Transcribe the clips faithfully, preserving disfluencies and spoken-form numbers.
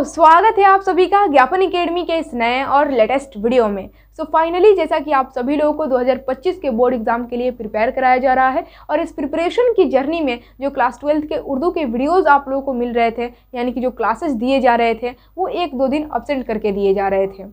सो so, स्वागत है आप सभी का ज्ञापन एकेडमी के इस नए और लेटेस्ट वीडियो में। सो so, फाइनली जैसा कि आप सभी लोगों को दो हज़ार पच्चीस के बोर्ड एग्जाम के लिए प्रिपेयर कराया जा रहा है और इस प्रिपरेशन की जर्नी में जो क्लास ट्वेल्थ के उर्दू के वीडियोस आप लोगों को मिल रहे थे, यानी कि जो क्लासेस दिए जा रहे थे वो एक दो दिन एब्सेंट करके दिए जा रहे थे,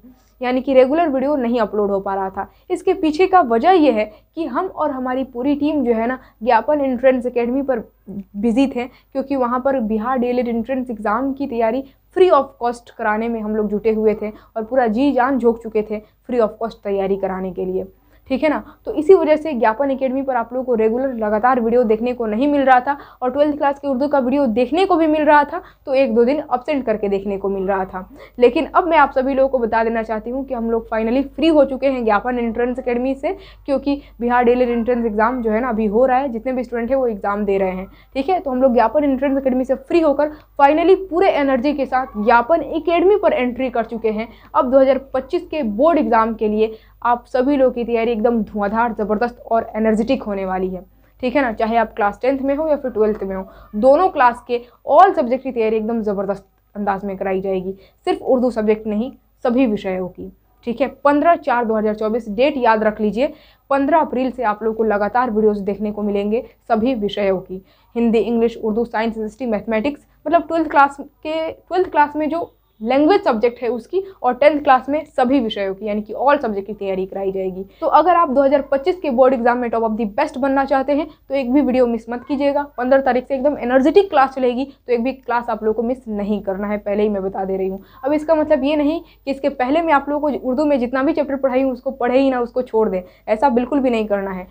यानी कि रेगुलर वीडियो नहीं अपलोड हो पा रहा था। इसके पीछे का वजह यह है कि हम और हमारी पूरी टीम जो है ना ज्ञापन एंट्रेंस एकेडमी पर बिजी थे, क्योंकि वहाँ पर Bihar D L Ed entrance exam की तैयारी फ्री ऑफ कॉस्ट कराने में हम लोग जुटे हुए थे और पूरा जी जान झोंक चुके थे फ्री ऑफ कॉस्ट तैयारी कराने के लिए, ठीक है ना। तो इसी वजह से ज्ञापन एकेडमी पर आप लोगों को रेगुलर लगातार वीडियो देखने को नहीं मिल रहा था और ट्वेल्थ क्लास के उर्दू का वीडियो देखने को भी मिल रहा था तो एक दो दिन एब्सेंट करके देखने को मिल रहा था। लेकिन अब मैं आप सभी लोगों को बता देना चाहती हूँ कि हम लोग फाइनली फ्री हो चुके हैं ज्ञापन एंट्रेंस एकेडमी से, क्योंकि Bihar D L Ed entrance exam जो है ना अभी हो रहा है, जितने भी स्टूडेंट हैं वो एग्ज़ाम दे रहे हैं, ठीक है। तो हम लोग ज्ञापन एंट्रेंस एकेडमी से फ्री होकर फाइनली पूरे एनर्जी के साथ ज्ञापन एकेडमी पर एंट्री कर चुके हैं। अब दो हज़ार पच्चीस के बोर्ड एग्ज़ाम के लिए आप सभी लोगों की तैयारी एकदम धुआंधार, ज़बरदस्त और एनर्जेटिक होने वाली है, ठीक है ना। चाहे आप क्लास टेंथ में हो या फिर ट्वेल्थ में हो, दोनों क्लास के ऑल सब्जेक्ट की तैयारी एकदम ज़बरदस्त अंदाज में कराई जाएगी, सिर्फ उर्दू सब्जेक्ट नहीं, सभी विषयों की, ठीक है। पंद्रह चार दो हज़ार चौबीस डेट याद रख लीजिए, पंद्रह अप्रैल से आप लोगों को लगातार वीडियोस देखने को मिलेंगे सभी विषयों की, Hindi, English, Urdu, science, history, mathematics, मतलब ट्वेल्थ क्लास के ट्वेल्थ क्लास में जो लैंग्वेज सब्जेक्ट है उसकी, और टेंथ क्लास में सभी विषयों की, यानी कि ऑल सब्जेक्ट की तैयारी कराई जाएगी। तो अगर आप दो हज़ार पच्चीस के बोर्ड एग्जाम में टॉप ऑफ दी बेस्ट बनना चाहते हैं तो एक भी वीडियो मिस मत कीजिएगा। पंद्रह तारीख से एकदम एनर्जेटिक क्लास चलेगी, तो एक भी क्लास आप लोगों को मिस नहीं करना है, पहले ही मैं बता दे रही हूँ। अब इसका मतलब ये नहीं कि इसके पहले मैं आप लोगों को उर्दू में जितना भी चैप्टर पढ़ाई हूँ उसको पढ़े ही ना, उसको छोड़ दें, ऐसा बिल्कुल भी नहीं करना है।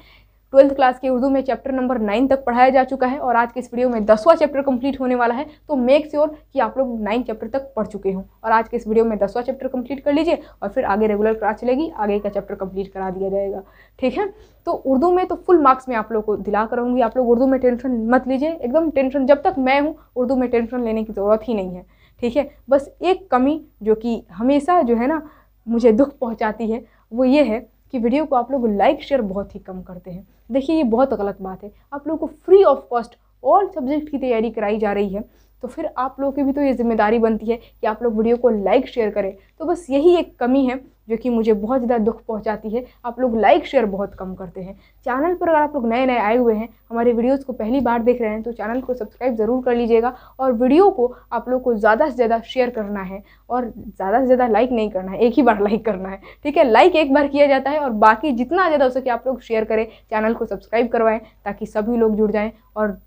ट्वेल्थ क्लास के उर्दू में चैप्टर नंबर नाइन तक पढ़ाया जा चुका है और आज के इस वीडियो में दसवां चैप्टर कंप्लीट होने वाला है, तो मेक श्योर कि आप लोग नाइन चैप्टर तक पढ़ चुके हों और आज के इस वीडियो में दसवां चैप्टर कंप्लीट कर लीजिए और फिर आगे रेगुलर क्लास चलेगी, आगे का चैप्टर कंप्लीट करा दिया जाएगा, ठीक है। तो उर्दू में तो फुल मार्क्स मैं आप लोग को दिला करूँगी, आप लोग उर्दू में टेंशन मत लीजिए, एकदम टेंशन, जब तक मैं हूँ उर्दू में टेंशन लेने की ज़रूरत ही नहीं है, ठीक है। बस एक कमी जो कि हमेशा जो है ना मुझे दुख पहुँचाती है वो ये है कि वीडियो को आप लोग लाइक शेयर बहुत ही कम करते हैं। देखिए ये बहुत गलत बात है, आप लोगों को free of cost all subject की तैयारी कराई जा रही है, तो फिर आप लोगों की भी तो ये जिम्मेदारी बनती है कि आप लोग वीडियो को लाइक शेयर करें। तो बस यही एक कमी है जो कि मुझे बहुत ज़्यादा दुख पहुंचाती है, आप लोग लाइक शेयर बहुत कम करते हैं। चैनल पर अगर आप लोग नए नए आए हुए हैं, हमारे वीडियोस को पहली बार देख रहे हैं तो चैनल को सब्सक्राइब ज़रूर कर लीजिएगा और वीडियो को आप लोग को ज़्यादा से ज़्यादा शेयर करना है और ज़्यादा से ज़्यादा लाइक नहीं करना है, एक ही बार लाइक करना है, ठीक है। लाइक एक बार किया जाता है और बाकी जितना ज़्यादा हो सके आप लोग शेयर करें, चैनल को सब्सक्राइब करवाएँ ताकि सभी लोग जुड़ जाएँ और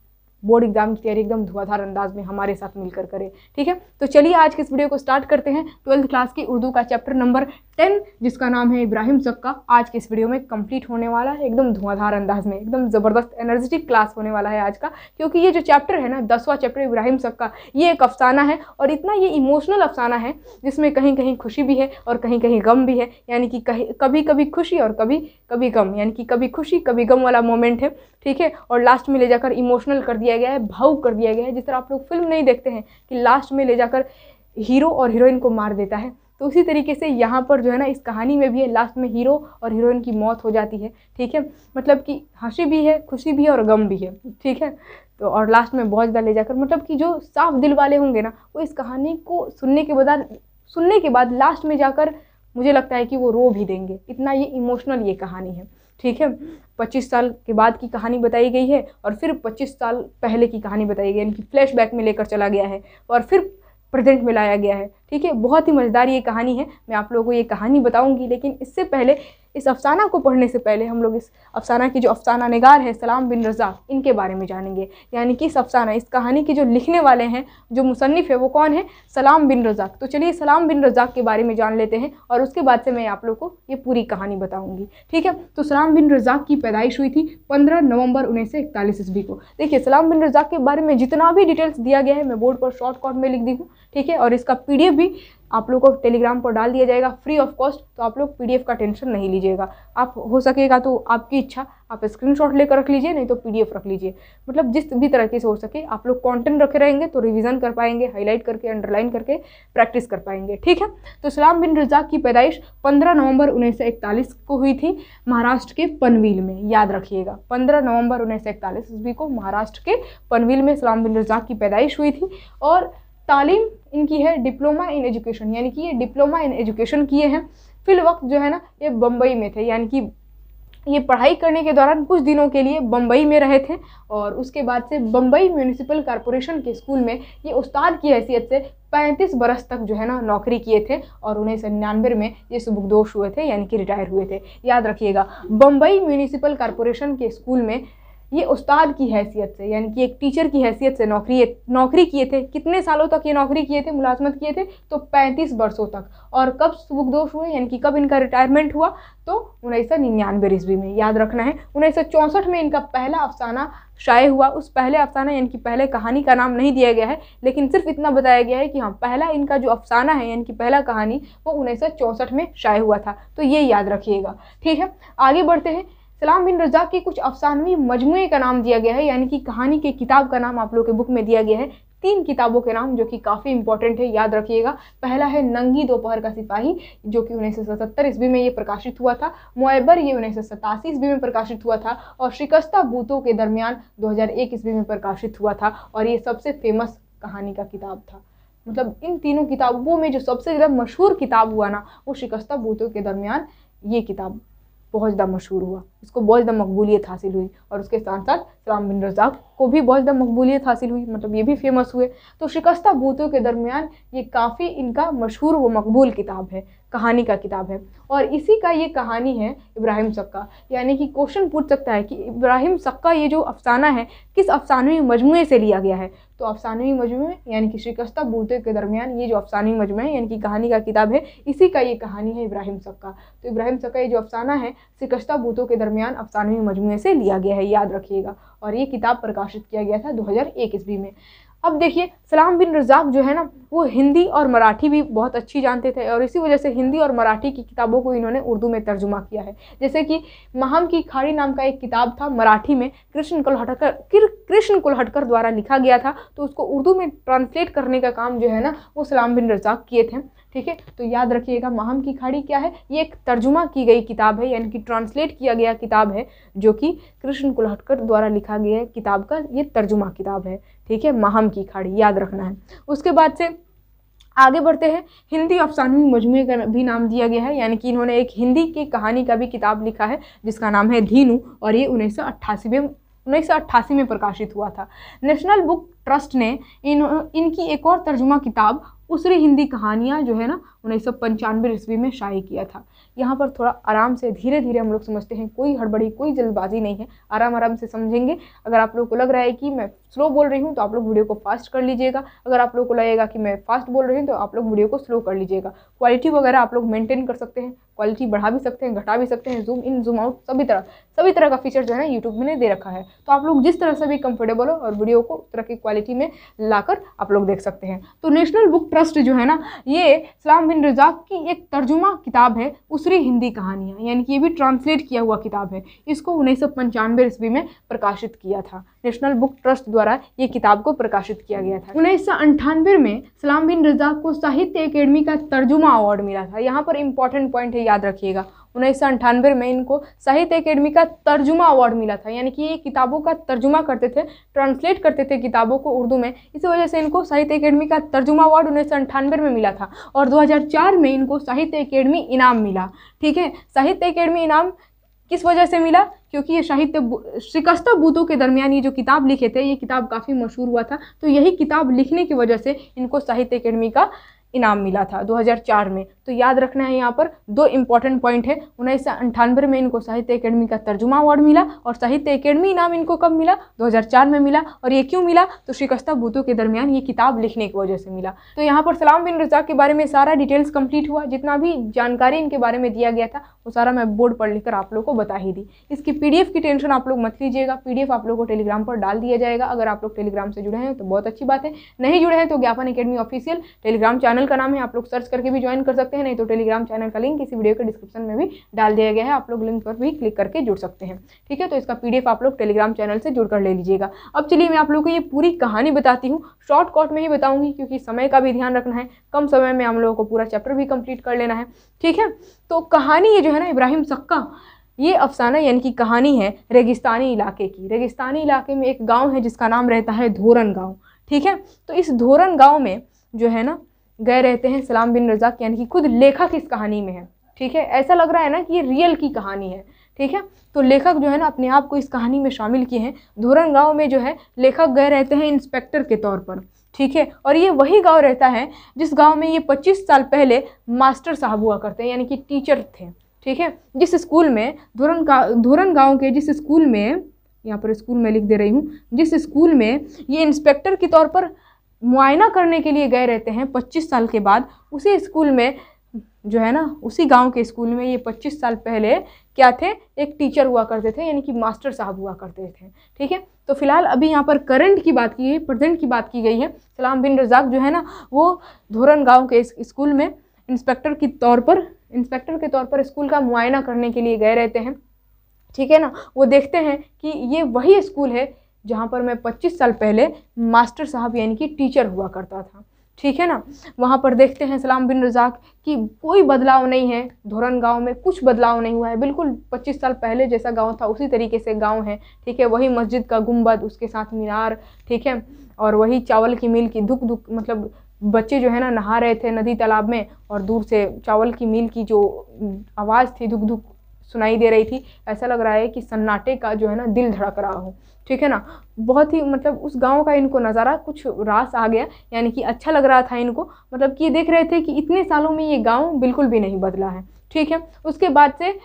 बोर्ड एग्जाम की तैयारी एकदम धुआंधार अंदाज में हमारे साथ मिलकर करें, ठीक है। तो चलिए आज के इस वीडियो को स्टार्ट करते हैं। ट्वेल्थ क्लास की उर्दू का चैप्टर नंबर टेन जिसका नाम है इब्राहिम सक्का, आज के इस वीडियो में कंप्लीट होने वाला है एकदम धुआंधार अंदाज में, एकदम ज़बरदस्त एनर्जेटिक क्लास होने वाला है आज का, क्योंकि ये जो चैप्टर है ना दसवां चैप्टर इब्राहिम सक्का, ये एक अफसाना है और इतना ये इमोशनल अफसाना है जिसमें कहीं कहीं खुशी भी है और कहीं कहीं गम भी है, यानी कि कहीं कभी कभी खुशी और कभी कभी गम, यानी कि कभी खुशी कभी गम वाला मोमेंट है, ठीक है। और लास्ट में ले जाकर इमोशनल कर दिया गया है, भावुक कर दिया गया है, जिस तरह आप लोग फिल्म नहीं देखते हैं कि लास्ट में ले जाकर हीरो और हीरोइन को मार देता है, तो उसी तरीके से यहाँ पर जो है ना इस कहानी में भी है, लास्ट में हीरो और हीरोइन की मौत हो जाती है, ठीक है। मतलब कि हंसी भी है, खुशी भी है और गम भी है, ठीक है। तो और लास्ट में बहुत ज़्यादा ले जाकर, मतलब कि जो साफ दिल वाले होंगे ना वो इस कहानी को सुनने के बाद सुनने के बाद लास्ट में जाकर मुझे लगता है कि वो रो भी देंगे, इतना ये इमोशनल ये कहानी है, ठीक है। पच्चीस साल के बाद की कहानी बताई गई है और फिर पच्चीस साल पहले की कहानी बताई गई है, इनकी फ्लैशबैक में लेकर चला गया है और फिर प्रेजेंट में लाया गया है, ठीक है। बहुत ही मज़ेदार ये कहानी है, मैं आप लोगों को ये कहानी बताऊंगी, लेकिन इससे पहले इस अफसाना को पढ़ने से पहले हम लोग इस अफसाना की जो अफसाना निगार है सलाम बिन रज़ाक, इनके बारे में जानेंगे, यानी कि इस अफसाना इस कहानी के जो लिखने वाले हैं, जो मुसन्निफ़ है वो कौन है, सलाम बिन रज़ाक। तो चलिए सलाम बिन रज़ाक के बारे में जान लेते हैं और उसके बाद से मैं आप लोग को ये पूरी कहानी बताऊँगी, ठीक है। तो सलाम बिन रज़ाक की पैदाइश हुई थी पंद्रह नवंबर उन्नीस सौ इकतालीस ईस्वी को। देखिए सलाम बिन रज़ाक के बारे में जितना भी डिटेल्स दिया गया है मैं बोर्ड पर शॉर्टकट में लिख दी हूँ, ठीक है। और इसका पी डी एफ भी आप लोगों को टेलीग्राम पर डाल दिया जाएगा फ्री ऑफ कॉस्ट, तो आप लोग पीडीएफ का टेंशन नहीं लीजिएगा। आप हो सकेगा तो आपकी इच्छा, आप स्क्रीनशॉट लेकर रख लीजिए, नहीं तो पीडीएफ रख लीजिए, मतलब जिस भी तरीके से हो सके। आप लोग कंटेंट रखे रहेंगे तो रिवीजन कर पाएंगे, हाईलाइट करके, अंडरलाइन करके प्रैक्टिस कर पाएंगे, ठीक है। तो सलाम बिन रज़ाक की पैदाइश पंद्रह नवंबर उन्नीस सौ इकतालीस को हुई थी महाराष्ट्र के पनवेल में, याद रखिएगा पंद्रह नवंबर उन्नीस सौ इकतालीस ईस्वी को महाराष्ट्र के पनवेल में सलाम बिन रज़ाक की पैदाइश हुई थी। और तालीम इनकी है डिप्लोमा इन एजुकेशन, यानी कि ये डिप्लोमा इन एजुकेशन किए हैं। फिल वक्त जो है ना ये बम्बई में थे, यानी कि ये पढ़ाई करने के दौरान कुछ दिनों के लिए बम्बई में रहे थे और उसके बाद से बम्बई म्यूनिसिपल कॉरपोरेशन के स्कूल में ये उस्ताद की हैसियत से पैंतीस बरस तक जो है ना नौकरी किए थे और उन्नीस सौ निन्यानवे में ये सुबकदोश हुए थे, यानी कि रिटायर हुए थे। याद रखिएगा, बम्बई म्यूनिसिपल कॉरपोरेशन के स्कूल में ये उस्ताद की हैसियत से, यानी कि एक टीचर की हैसियत से नौकरी नौकरी किए थे। कितने सालों तक ये नौकरी किए थे, मुलाजमत किए थे? तो पैंतीस वर्षों तक। और कब सुबकदोश हुए, यानी कि कब इनका रिटायरमेंट हुआ? तो उन्नीस सौ निन्यानवे ईस्वी में, याद रखना है। उन्नीस सौ चौंसठ में इनका पहला अफसाना शाये हुआ। उस पहले अफसाना यानी कि पहले कहानी का नाम नहीं दिया गया है, लेकिन सिर्फ इतना बताया गया है कि हाँ, पहला इनका जो अफसाना है यानी कि पहला कहानी वो उन्नीस सौ चौंसठ में शाये हुआ था। तो ये याद रखिएगा, ठीक है। आगे बढ़ते हैं। सलाम बिन रज़्ज़ाक़ के कुछ अफसानवी मजमुए का नाम दिया गया है, यानी कि कहानी के किताब का नाम आप लोग के बुक में दिया गया है। तीन किताबों के नाम जो कि काफ़ी इंपॉर्टेंट है, याद रखिएगा। पहला है नंगी दोपहर का सिपाही, जो कि उन्नीस सौ सतहत्तर ईस्वी में ये प्रकाशित हुआ था। मुआबर ये उन्नीस सौ सतासी ईस्वी में प्रकाशित हुआ था और शिकस्ता बूतों के दरमियान दो हज़ार एक ईस्वी में प्रकाशित हुआ था और ये सबसे फेमस कहानी का किताब था। मतलब इन तीनों किताबों में जो सबसे ज़्यादा मशहूर किताब हुआ ना वो शिकस्ता बूतों के दरमियान ये किताब बहुत ज़्यादा मशहूर हुआ, इसको बहुत ज़्यादा मकबूलियत हासिल हुई और उसके साथ साथ सलाम बिन रज़्ज़ाक़ को भी बहुत ज़्यादा मकबूलियत हासिल हुई, मतलब ये भी फेमस हुए। तो शिकस्ता बूतों के दरमियान ये काफ़ी इनका मशहूर व मकबूल किताब है, कहानी का किताब है। और इसी का ये कहानी है इब्राहिम सक्का, यानी कि क्वेश्चन पूछ सकता है कि इब्राहिम सक्का ये जो अफसाना है किस अफसानवी मजमू से लिया गया है? तो अफसानवी मजमू यानी कि शिकस्ता बूतों के दरमियान ये जो अफसानवी मजमू है यानी कि कहानी का किताब है, इसी का ये कहानी है इब्राहिम सक्का। तो इब्राहिम सक्का ये जो अफसाना है शिकस्ता बूतों के दरमियान अफसानवी मजमू से लिया गया है, याद रखिएगा। और ये किताब प्रकाशित किया गया था दो हज़ार एक ईस्वी में। अब देखिए, सलाम बिन रज़्ज़ाक़ जो है ना वो हिंदी और मराठी भी बहुत अच्छी जानते थे और इसी वजह से हिंदी और मराठी की किताबों को इन्होंने उर्दू में तर्जुमा किया है। जैसे कि महम की खाड़ी नाम का एक किताब था, मराठी में कृष्ण कोल्हटकर कृष्ण कोल्हटकर द्वारा लिखा गया था, तो उसको उर्दू में ट्रांसलेट करने का काम जो है ना वो सलाम बिन रज़्ज़ाक़ किए थे, ठीक है। तो याद रखिएगा, महम की खाड़ी क्या है, ये एक तर्जुमा की गई किताब है, यानी कि ट्रांसलेट किया गया किताब है, जो कि कृष्ण कोल्हटकर द्वारा लिखा गया किताब का ये तर्जुमा किताब है, ठीक है। महम की खाड़ी याद रखना है। उसके बाद से आगे बढ़ते हैं। हिंदी अफसानवी मजमू का भी नाम दिया गया है, यानी कि इन्होंने एक हिंदी की कहानी का भी किताब लिखा है जिसका नाम है धीनू और ये उन्नीस सौ अट्ठासी में उन्नीस सौ अट्ठासी में प्रकाशित हुआ था। नेशनल बुक ट्रस्ट ने इन इनकी एक और तर्जुमा किताब उसरी हिंदी कहानियाँ जो है ना उन्नीस सौ पंचानवे ईस्वी में शाये किया था। यहाँ पर थोड़ा आराम से धीरे धीरे हम लोग समझते हैं, कोई हड़बड़ी कोई जल्दबाजी नहीं है, आराम आराम से समझेंगे। अगर आप लोग को लग रहा है कि मैं स्लो बोल रही हूँ तो आप लोग वीडियो को फास्ट कर लीजिएगा, अगर आप लोग को लगेगा कि मैं फास्ट बोल रही हूँ तो आप लोग वीडियो को स्लो कर लीजिएगा। क्वालिटी वगैरह आप लोग मेंटेन कर सकते हैं, क्वालिटी बढ़ा भी सकते हैं, घटा भी सकते हैं, जूम इन जूम आउट सभी तरह सभी तरह का फीचर जो है ना यूट्यूब में दे रखा है, तो आप लोग जिस तरह से भी कंफर्टेबल हो और वीडियो को उस तरह की क्वालिटी में लाकर आप लोग देख सकते हैं। तो नेशनल बुक ट्रस्ट जो है ना ये सलाम बिन रज़्ज़ाक़ की एक तर्जुमा किताब है उसरी हिंदी कहानियाँ, यानी कि ये भी ट्रांसलेट किया हुआ किताब है, इसको उन्नीस सौ पंचानवे ईस्वी में प्रकाशित किया था। नेशनल बुक ट्रस्ट द्वारा ये किताब को प्रकाशित किया गया था। उन्नीस सौ अंठानवे में सलाम बिन रज़्ज़ाक़ को साहित्य अकेडमी का तर्जुमा अवार्ड मिला था। यहाँ पर इंपॉर्टेंट पॉइंट है, याद रखिएगा। उन्नीस सौ अंठानवे में इनको साहित्य अकेडमी का तर्जुमा अवार्ड मिला था, यानी कि ये किताबों का तर्जुमा करते थे, ट्रांसलेट करते थे किताबों को उर्दू में, इसी वजह से इनको साहित्य अकेडमी का तर्जुमा अवार्ड उन्नीस सौ अंठानवे में मिला था। और दो हज़ार चार में इनको साहित्य अकेडमी इनाम मिला, ठीक है। साहित्य अकेडमी इनाम किस वजह से मिला? क्योंकि ये साहित्य शिकस्ता बूतों के दरमियान ये जो किताब लिखे थे ये किताब काफ़ी मशहूर हुआ था, तो यही किताब लिखने की वजह से इनको साहित्य अकेडमी का इनाम मिला था दो हज़ार चार में। तो याद रखना है, यहाँ पर दो इंपॉर्टेंट पॉइंट है। उन्नीस सौ अंठानवे में इनको साहित्य अकेडमी का तर्जुमा अवार्ड मिला और साहित्य अकेडमी इनाम इनको कब मिला? दो हज़ार चार में मिला। और ये क्यों मिला? तो शिकस्ता बूतों के दरमियान ये किताब लिखने की वजह से मिला। तो यहाँ पर सलाम बिन रज़्ज़ाक़ के बारे में सारा डिटेल्स कंप्लीट हुआ, जितना भी जानकारी इनके बारे में दिया गया था वो सारा मैं बोर्ड पर लिखकर आप लोग को बता ही दी। इसकी पी डी एफ की टेंशन आप लोग मत लीजिएगा, पी डी एफ आप लोग को टेलीग्राम पर डाल दिया जाएगा। अगर आप लोग टेलीग्राम से जुड़े हैं तो बहुत अच्छी बात है, नहीं जुड़े हैं तो ज्ञापन अकेडमी ऑफिशियल टेलीग्राम चैनल का नाम है, आप लोग सर्च करके भी ज्वाइन कर सकते हैं, नहीं तो टेलीग्राम चैनल का लिंक इसी वीडियो के डिस्क्रिप्शन में भी डाल दिया गया है, आप लोग लिंक पर भी क्लिक करके जुड़ सकते हैं, ठीक है। तो इसका पीडीएफ आप लोग टेलीग्राम चैनल से जुड़कर ले लीजिएगा। अब चलिए मैं आप लोगों को ये पूरी कहानी बताती हूँ, शॉर्टकट में ही बताऊंगी क्योंकि समय का भी ध्यान रखना है, कम समय में हम लोगों को पूरा चैप्टर भी कंप्लीट कर लेना है, ठीक है। तो कहानी ये जो है ना इब्राहिम सक्का ये अफसाना यानी कि कहानी है रेगिस्तानी इलाके की। रेगिस्तानी इलाके में एक गाँव है जिसका नाम रहता है धोरन गाँव, ठीक है। तो इस धोरन गाँव में जो है ना गए रहते हैं सलाम बिन रज़ाक, यानी कि खुद लेखक इस कहानी में है। ठीक है, ऐसा लग रहा है ना कि ये रियल की कहानी है। ठीक है, तो लेखक जो है ना अपने आप को इस कहानी में शामिल किए हैं। धोरण गाँव में जो है लेखक गए रहते हैं इंस्पेक्टर के तौर पर। ठीक है, और ये वही गांव रहता है जिस गांव में ये पच्चीस साल पहले मास्टर साहब हुआ करते हैं, यानी कि टीचर थे। ठीक है, जिस स्कूल में धोरण का धोरण गाँव के जिस स्कूल में, यहाँ पर स्कूल में लिख दे रही हूँ, जिस स्कूल में ये इंस्पेक्टर के तौर पर मुआयना करने के लिए गए रहते हैं पच्चीस साल के बाद, उसी स्कूल में जो है ना उसी गांव के स्कूल में ये पच्चीस साल पहले क्या थे, एक टीचर हुआ करते थे, यानी कि मास्टर साहब हुआ करते थे। ठीक है, तो फिलहाल अभी यहाँ पर करंट की बात की गई, प्रेजेंट की बात की गई है। सलाम बिन रज़ाक जो है ना वो धोरण गाँव के स्कूल में इंस्पेक्टर के तौर पर इंस्पेक्टर के तौर पर स्कूल का मुआयना करने के लिए गए रहते हैं। ठीक है ना, वो देखते हैं कि ये वही स्कूल है जहाँ पर मैं पच्चीस साल पहले मास्टर साहब यानी कि टीचर हुआ करता था। ठीक है ना, वहाँ पर देखते हैं सलाम बिन रज़ाक कि कोई बदलाव नहीं है, धोरण गांव में कुछ बदलाव नहीं हुआ है, बिल्कुल पच्चीस साल पहले जैसा गांव था उसी तरीके से गांव है। ठीक है, वही मस्जिद का गुंबद, उसके साथ मीनार, ठीक है, और वही चावल की मील की धुक धुक, मतलब बच्चे जो है ना नहा रहे थे नदी तालाब में और दूर से चावल की मील की जो आवाज़ थी धुक धुक सुनाई दे रही थी। ऐसा लग रहा है कि सन्नाटे का जो है ना दिल धड़क रहा हो। ठीक है ना, बहुत ही मतलब उस गांव का इनको नज़ारा कुछ रास आ गया, यानी कि अच्छा लग रहा था इनको, मतलब कि देख रहे थे कि इतने सालों में ये गांव बिल्कुल भी नहीं बदला है। ठीक है, उसके बाद से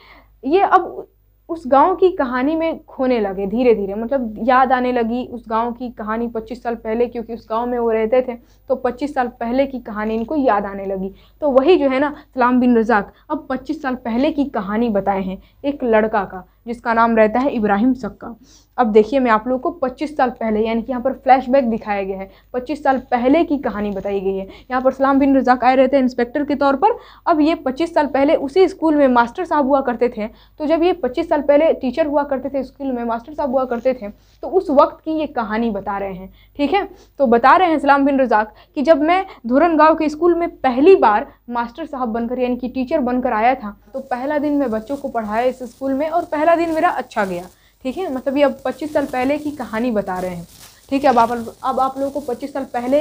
ये अब उस गांव की कहानी में खोने लगे धीरे धीरे, मतलब याद आने लगी उस गांव की कहानी पच्चीस साल पहले, क्योंकि उस गांव में वो रहते थे तो पच्चीस साल पहले की कहानी इनको याद आने लगी। तो वही जो है ना सलाम बिन रज़ाक अब पच्चीस साल पहले की कहानी बताए हैं एक लड़का का, जिसका नाम रहता है इब्राहिम सक्का। अब देखिए मैं आप लोगों को पच्चीस साल पहले, यानी कि यहाँ पर फ्लैशबैक दिखाया गया है, पच्चीस साल पहले की कहानी बताई गई है। यहाँ पर सलाम बिन रज़ाक आए रहते हैं इंस्पेक्टर के तौर पर। अब ये पच्चीस साल पहले उसी स्कूल में मास्टर साहब हुआ करते थे, तो जब ये पच्चीस साल पहले टीचर हुआ करते थे स्कूल में, मास्टर साहब हुआ करते थे, तो उस वक्त की ये कहानी बता रहे हैं। ठीक है, तो बता रहे हैं सलाम बिन रज़ाक कि जब मैं धोरण गाँव के स्कूल में पहली बार मास्टर साहब बनकर यानी कि टीचर बनकर आया था, तो पहला दिन मैं बच्चों को पढ़ाया इस स्कूल में और पहला दिन मेरा अच्छा गया। ठीक है, मतलब ये अब पच्चीस साल पहले की कहानी बता रहे हैं। ठीक है, अब आप अब आप लोगों को पच्चीस साल पहले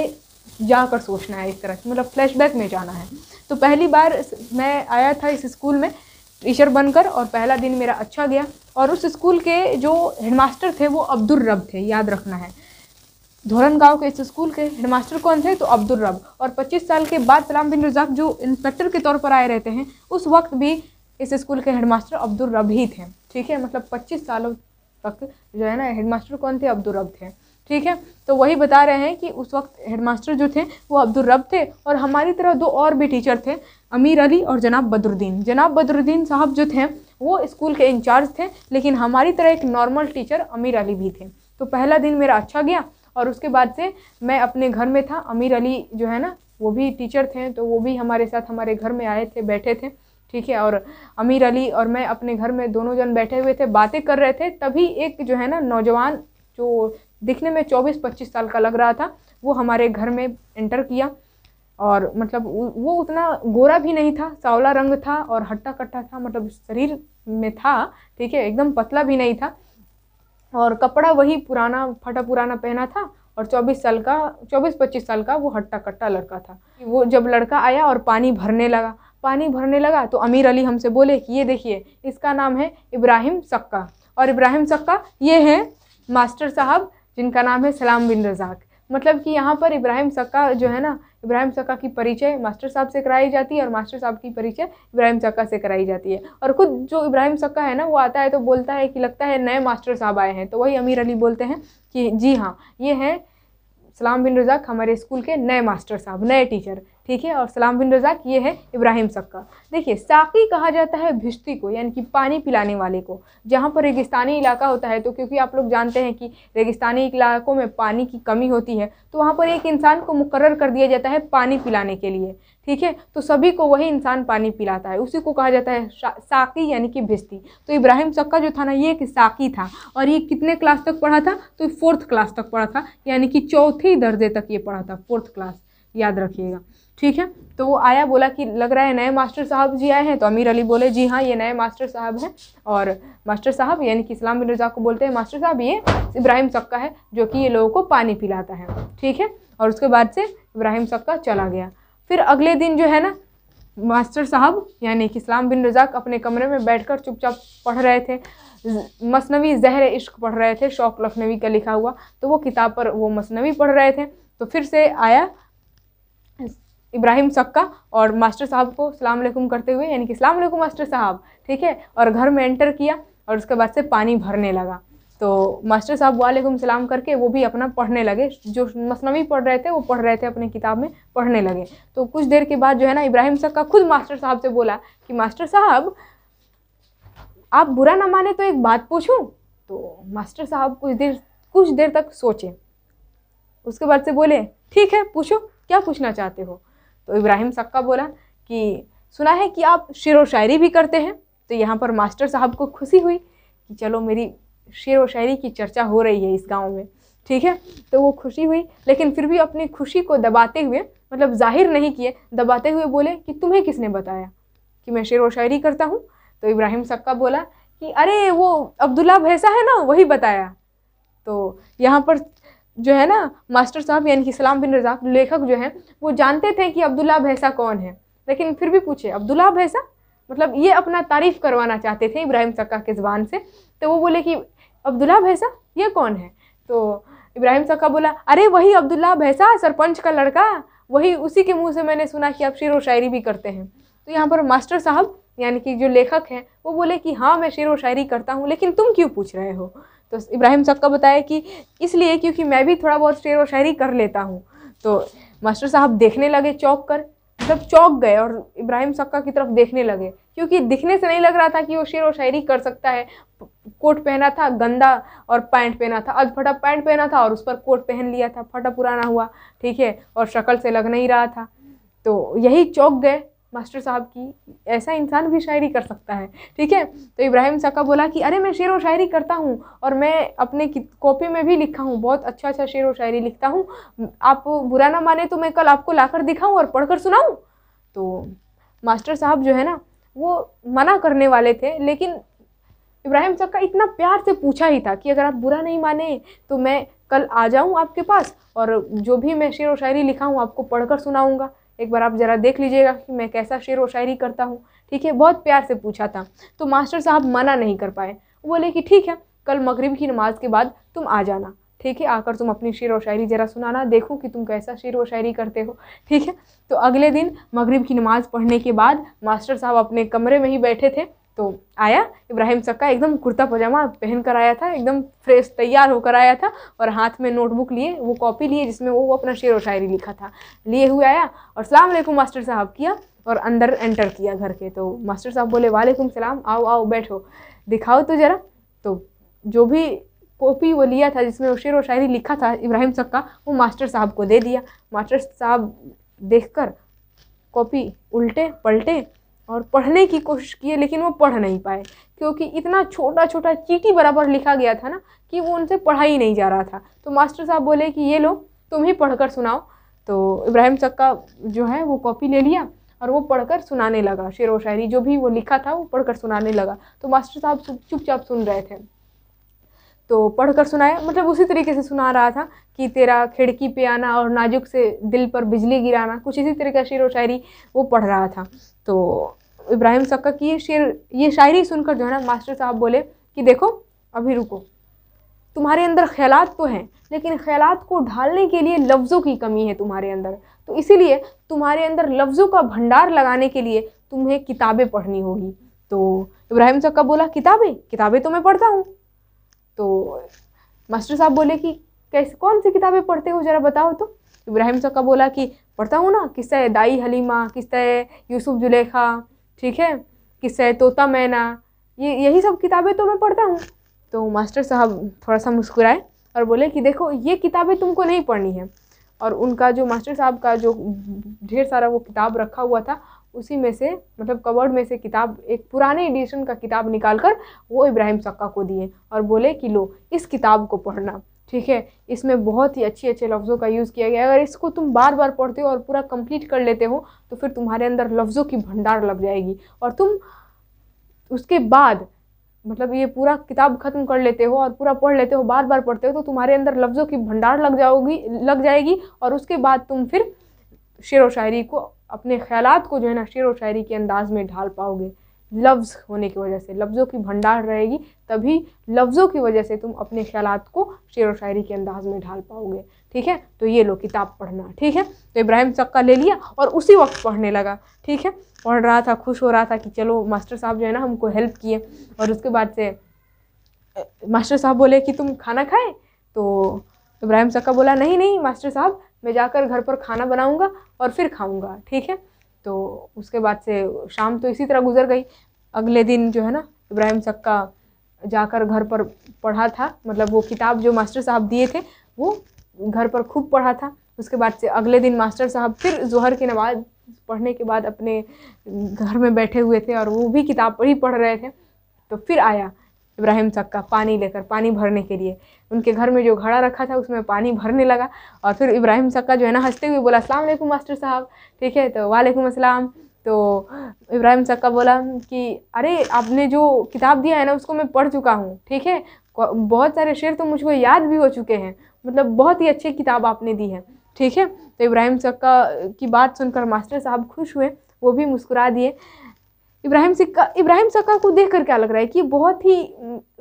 जाकर सोचना है इस तरह से, मतलब फ्लैशबैक में जाना है। तो पहली बार मैं आया था इस स्कूल में टीचर बनकर और पहला दिन मेरा अच्छा गया, और उस स्कूल के जो हेडमास्टर थे वो अब्दुल रब थे, याद रखना है। धोरण गाँव के इस स्कूल के हेडमास्टर कौन थे, तो अब्दुल रब। और पच्चीस साल के बाद सलाम बिन रज़ाक जो इंस्पेक्टर के तौर पर आए रहते हैं, उस वक्त भी इस स्कूल के हेडमास्टर अब्दुल रब ही थे। ठीक है, मतलब पच्चीस सालों तक जो है ना हेडमास्टर कौन थे, अब्दुल रब थे। ठीक है, तो वही बता रहे हैं कि उस वक्त हेडमास्टर जो थे वो अब्दुल रब थे, और हमारी तरह दो और भी टीचर थे, अमीर अली और जनाब बदरुद्दीन। जनाब बदरुद्दीन साहब जो थे वो स्कूल के इंचार्ज थे, लेकिन हमारी तरह एक नॉर्मल टीचर अमीर अली भी थे। तो पहला दिन मेरा अच्छा गया, और उसके बाद से मैं अपने घर में था। अमीर अली जो है ना वो भी टीचर थे, तो वो भी हमारे साथ हमारे घर में आए थे, बैठे थे। ठीक है, और अमीर अली और मैं अपने घर में दोनों जन बैठे हुए थे, बातें कर रहे थे, तभी एक जो है ना नौजवान जो दिखने में चौबीस पच्चीस साल का लग रहा था वो हमारे घर में एंटर किया। और मतलब वो उतना गोरा भी नहीं था, सांवला रंग था और हट्टा कट्टा था, मतलब शरीर में था। ठीक है, एकदम पतला भी नहीं था, और कपड़ा वही पुराना फटा पुराना पहना था, और चौबीस साल का चौबीस पच्चीस साल का वो हट्टा कट्टा लड़का था। वो जब लड़का आया और पानी भरने लगा पानी भरने लगा तो अमीर अली हमसे बोले कि ये देखिए इसका नाम है इब्राहिम सक्का, और इब्राहिम सक्का ये हैं मास्टर साहब जिनका नाम है सलाम बिन रज़ाक। मतलब कि यहाँ पर इब्राहिम सक्का जो है ना, इब्राहिम सक्का की परिचय मास्टर साहब से कराई जाती है और मास्टर साहब की परिचय इब्राहिम सक्का से कराई जाती है। और खुद जो इब्राहिम सक्का है ना वो आता है तो बोलता है कि लगता है नए मास्टर साहब आए हैं, तो वही अमीर अली बोलते हैं कि जी हाँ ये हैं सलाम बिन रज़ाक, हमारे स्कूल के नए मास्टर साहब, नए टीचर। ठीक है, और सलाम बिन रज़ाक ये है इब्राहिम सक्का। देखिए साकी कहा जाता है भिश्ती को, यानी कि पानी पिलाने वाले को। जहाँ पर रेगिस्तानी इलाका होता है, तो क्योंकि आप लोग जानते हैं कि रेगिस्तानी इलाकों में पानी की कमी होती है, तो वहाँ पर एक इंसान को मुकर्रर कर दिया जाता है पानी पिलाने के लिए। ठीक है, तो सभी को वही इंसान पानी पिलाता है, उसी को कहा जाता है साकी यानी कि भिश्ती। तो इब्राहिम सक्का जो था ना ये एक साकी था, और ये कितने क्लास तक पढ़ा था, तो फोर्थ क्लास तक पढ़ा था, यानी कि चौथी दर्जे तक ये पढ़ा था, फोर्थ क्लास, याद रखिएगा। ठीक है। तो वो आया, बोला कि लग रहा है नए मास्टर साहब जी आए हैं। तो अमीर अली बोले जी हाँ ये नए मास्टर साहब हैं, और मास्टर साहब यानी कि सलाम बिन रज़ाक को बोलते हैं मास्टर साहब, ये इब्राहिम सक्का है जो कि ये लोगों को पानी पिलाता है, ठीक है। और उसके बाद से इब्राहिम सक्का चला गया। फिर अगले दिन जो है ना, मास्टर साहब यानी कि सलाम बिन रज़ाक अपने कमरे में बैठकर चुपचाप पढ़ रहे थे, मसनवी ज़हर-ए-इश्क पढ़ रहे थे, शौक़ लखनवी का लिखा हुआ। तो वो किताब पर वो मसनवी पढ़ रहे थे। तो फिर से आया इब्राहिम सक्का और मास्टर साहब को सलाम अलैकुम करते हुए, यानी कि सलाम अलैकुम मास्टर साहब, ठीक है, और घर में एंटर किया और उसके बाद से पानी भरने लगा। तो मास्टर साहब वालेकुम सलाम करके वो भी अपना पढ़ने लगे, जो मसनवी पढ़ रहे थे वो पढ़ रहे थे अपनी किताब में, पढ़ने लगे। तो कुछ देर के बाद जो है ना, इब्राहिम सक्का खुद मास्टर साहब से बोला कि मास्टर साहब आप बुरा ना माने तो एक बात पूछूं। तो मास्टर साहब कुछ देर कुछ देर तक सोचे, उसके बाद से बोले ठीक है पूछो, क्या पूछना चाहते हो। तो इब्राहिम सक्का बोला कि सुना है कि आप शेर व शायरी भी करते हैं। तो यहाँ पर मास्टर साहब को खुशी हुई कि चलो मेरी शेर व शायरी की चर्चा हो रही है इस गांव में, ठीक है। तो वो खुशी हुई, लेकिन फिर भी अपनी खुशी को दबाते हुए, मतलब जाहिर नहीं किए, दबाते हुए बोले कि तुम्हें किसने बताया कि मैं शेर व शायरी करता हूँ। तो इब्राहिम सक्का बोला कि अरे वो अब्दुल्ला भैसा है ना, वही बताया। तो यहाँ पर जो है ना, मास्टर साहब यानी कि सलाम बिन रज़ाक लेखक जो हैं वो जानते थे कि अब्दुल्ला भैसा कौन है, लेकिन फिर भी पूछे अब्दुल्ला भैसा, मतलब ये अपना तारीफ़ करवाना चाहते थे इब्राहिम सक्का के ज़बान से। तो वो बोले कि अब्दुल्ला भैसा ये कौन है। तो इब्राहिम सक्का बोला अरे वही अब्दुल्ला भैसा, सरपंच का लड़का, वही, उसी के मुँह से मैंने सुना कि आप शेर व शायरी भी करते हैं। तो यहाँ पर मास्टर साहब यानी कि जो लेखक हैं वो बोले कि हाँ मैं शेर व शायरी करता हूँ, लेकिन तुम क्यों पूछ रहे हो। तो इब्राहिम सक्का बताया कि इसलिए क्योंकि मैं भी थोड़ा बहुत शेर व शायरी कर लेता हूँ। तो मास्टर साहब देखने लगे चौंक कर, मतलब चौंक गए और इब्राहिम सक्का की तरफ देखने लगे, क्योंकि दिखने से नहीं लग रहा था कि वो शेर व शायरी कर सकता है। कोट पहना था गंदा और पैंट पहना था, अधफटा पैंट पहना था और उस पर कोट पहन लिया था, फटा पुराना हुआ, ठीक है, और शक्ल से लग नहीं रहा था। तो यही चौंक गए मास्टर साहब की, ऐसा इंसान भी शायरी कर सकता है, ठीक है। तो इब्राहिम सक्का बोला कि अरे मैं शेर व शायरी करता हूँ और मैं अपने कॉपी में भी लिखा हूँ, बहुत अच्छा अच्छा शेर व शायरी लिखता हूँ, आप बुरा ना माने तो मैं कल आपको लाकर दिखाऊँ और पढ़कर सुनाऊँ। तो मास्टर साहब जो है ना वो मना करने वाले थे, लेकिन इब्राहिम सक्का इतना प्यार से पूछा ही था कि अगर आप बुरा नहीं माने तो मैं कल आ जाऊँ आपके पास और जो भी मैं शेर व शायरी लिखा हूँ आपको पढ़कर सुनाऊँगा, एक बार आप ज़रा देख लीजिएगा कि मैं कैसा शेर व शायरी करता हूँ, ठीक है। बहुत प्यार से पूछा था। तो मास्टर साहब मना नहीं कर पाए, बोले कि ठीक है कल मगरिब की नमाज के बाद तुम आ जाना, ठीक है, आकर तुम अपनी शेर व शायरी ज़रा सुनाना, देखूँ कि तुम कैसा शेर व शायरी करते हो, ठीक है। तो अगले दिन मगरिब की नमाज़ पढ़ने के बाद मास्टर साहब अपने कमरे में ही बैठे थे। तो आया इब्राहिम सक्का, एकदम कुर्ता पजामा पहन कर आया था, एकदम फ्रेश तैयार होकर आया था और हाथ में नोटबुक लिए, वो कॉपी लिए जिसमें वो, वो अपना शेर व शायरी लिखा था, लिए हुए आया और सलाम अलैकुम मास्टर साहब किया और अंदर एंटर किया घर के। तो मास्टर साहब बोले वालेकुम सलाम, आओ आओ बैठो, दिखाओ तो ज़रा। तो जो भी कॉपी वो लिया था जिसमें वो शेर व शायरी लिखा था इब्राहिम सक्का, वो मास्टर साहब को दे दिया। मास्टर साहब देख कर कॉपी उल्टे पलटे और पढ़ने की कोशिश किए, लेकिन वो पढ़ नहीं पाए, क्योंकि इतना छोटा छोटा चीटी बराबर लिखा गया था ना कि वो उनसे पढ़ा ही नहीं जा रहा था। तो मास्टर साहब बोले कि ये लो तुम ही पढ़कर सुनाओ। तो इब्राहिम सक्का जो है वो कॉपी ले लिया और वो पढ़कर सुनाने लगा, शेर व शायरी जो भी वो लिखा था वो पढ़कर सुनाने लगा। तो मास्टर साहब चुपचाप सुन रहे थे। तो पढ़कर सुनाया, मतलब उसी तरीके से सुना रहा था कि तेरा खिड़की पे आना और नाजुक से दिल पर बिजली गिराना, कुछ इसी तरह का शेर व शायरी वो पढ़ रहा था। तो इब्राहिम सक्का की ये शेर ये शायरी सुनकर जो है ना मास्टर साहब बोले कि देखो अभी रुको, तुम्हारे अंदर ख्यालात तो हैं, लेकिन ख्यालात को ढालने के लिए लफ्ज़ों की कमी है तुम्हारे अंदर। तो इसीलिए तुम्हारे अंदर लफ्ज़ों का भंडार लगाने के लिए तुम्हें किताबें पढ़नी होगी। तो इब्राहिम सक्का बोला किताबें किताबें तो मैं पढ़ता हूँ। तो मास्टर साहब बोले कि कैसे, कौन सी किताबें पढ़ते हो ज़रा बताओ। तो इब्राहिम सक्का बोला कि पढ़ता हूँ ना, किस्सा दाई हलीमा, किस्सा यूसुफ जुलेखा, ठीक है, किस्सा तोता मैना, ये यही सब किताबें तो मैं पढ़ता हूँ। तो मास्टर साहब थोड़ा सा मुस्कुराए और बोले कि देखो ये किताबें तुमको नहीं पढ़नी है। और उनका जो मास्टर साहब का जो ढेर सारा वो किताब रखा हुआ था उसी में से, मतलब कवर्ड में से किताब, एक पुराने एडिशन का किताब निकाल कर वो इब्राहिम सक्का को दिए और बोले कि लो इस किताब को पढ़ना। ठीक है, इसमें बहुत ही अच्छे अच्छे लफ्ज़ों का यूज़ किया गया है। अगर इसको तुम बार बार पढ़ते हो और पूरा कंप्लीट कर लेते हो तो फिर तुम्हारे अंदर लफ्ज़ों की भंडार लग जाएगी और तुम उसके बाद मतलब ये पूरा किताब ख़त्म कर लेते हो और पूरा पढ़ लेते हो, बार बार पढ़ते हो तो तुम्हारे अंदर लफ्ज़ों की भंडार लग जाओगी लग जाएगी और उसके बाद तुम फिर शेर व शायरी को, अपने ख्यालात को जो है ना शेर व शायरी के अंदाज़ में ढाल पाओगे। लफ्ज़ होने की वजह से लफ्ज़ों की भंडार रहेगी, तभी लफ्ज़ों की वजह से तुम अपने ख्यालात को शेर व शायरी के अंदाज़ में ढाल पाओगे। ठीक है, तो ये लो किताब पढ़ना। ठीक है, तो इब्राहिम सक्का ले लिया और उसी वक्त पढ़ने लगा। ठीक है, पढ़ रहा था, खुश हो रहा था कि चलो मास्टर साहब जो है ना हमको हेल्प किए। और उसके बाद से मास्टर साहब बोले कि तुम खाना खाए, तो इब्राहिम सक्का बोला नहीं नहीं मास्टर साहब, मैं जाकर घर पर खाना बनाऊँगा और फिर खाऊँगा। ठीक है, तो उसके बाद से शाम तो इसी तरह गुजर गई। अगले दिन जो है ना इब्राहिम सक्का जाकर घर पर पढ़ा था, मतलब वो किताब जो मास्टर साहब दिए थे वो घर पर खूब पढ़ा था। उसके बाद से अगले दिन मास्टर साहब फिर जोहर की नमाज पढ़ने के बाद अपने घर में बैठे हुए थे और वो भी किताब पर ही पढ़ रहे थे। तो फिर आया इब्राहिम सक्का पानी लेकर, पानी भरने के लिए। उनके घर में जो घड़ा रखा था उसमें पानी भरने लगा और फिर इब्राहिम सक्का जो है ना हंसते हुए बोला अस्सलाम वालेकुम मास्टर साहब। ठीक है, तो वालेकुम अस्सलाम। तो इब्राहिम सक्का बोला कि अरे आपने जो किताब दिया है ना उसको मैं पढ़ चुका हूँ। ठीक है, बहुत सारे शेर तो मुझको याद भी हो चुके हैं, मतलब बहुत ही अच्छी किताब आपने दी है। ठीक है, तो इब्राहिम सक्का की बात सुनकर मास्टर साहब खुश हुए, वो भी मुस्कुरा दिए। इब्राहिम सक्का इब्राहिम सक्का को देख कर क्या लग रहा है कि बहुत ही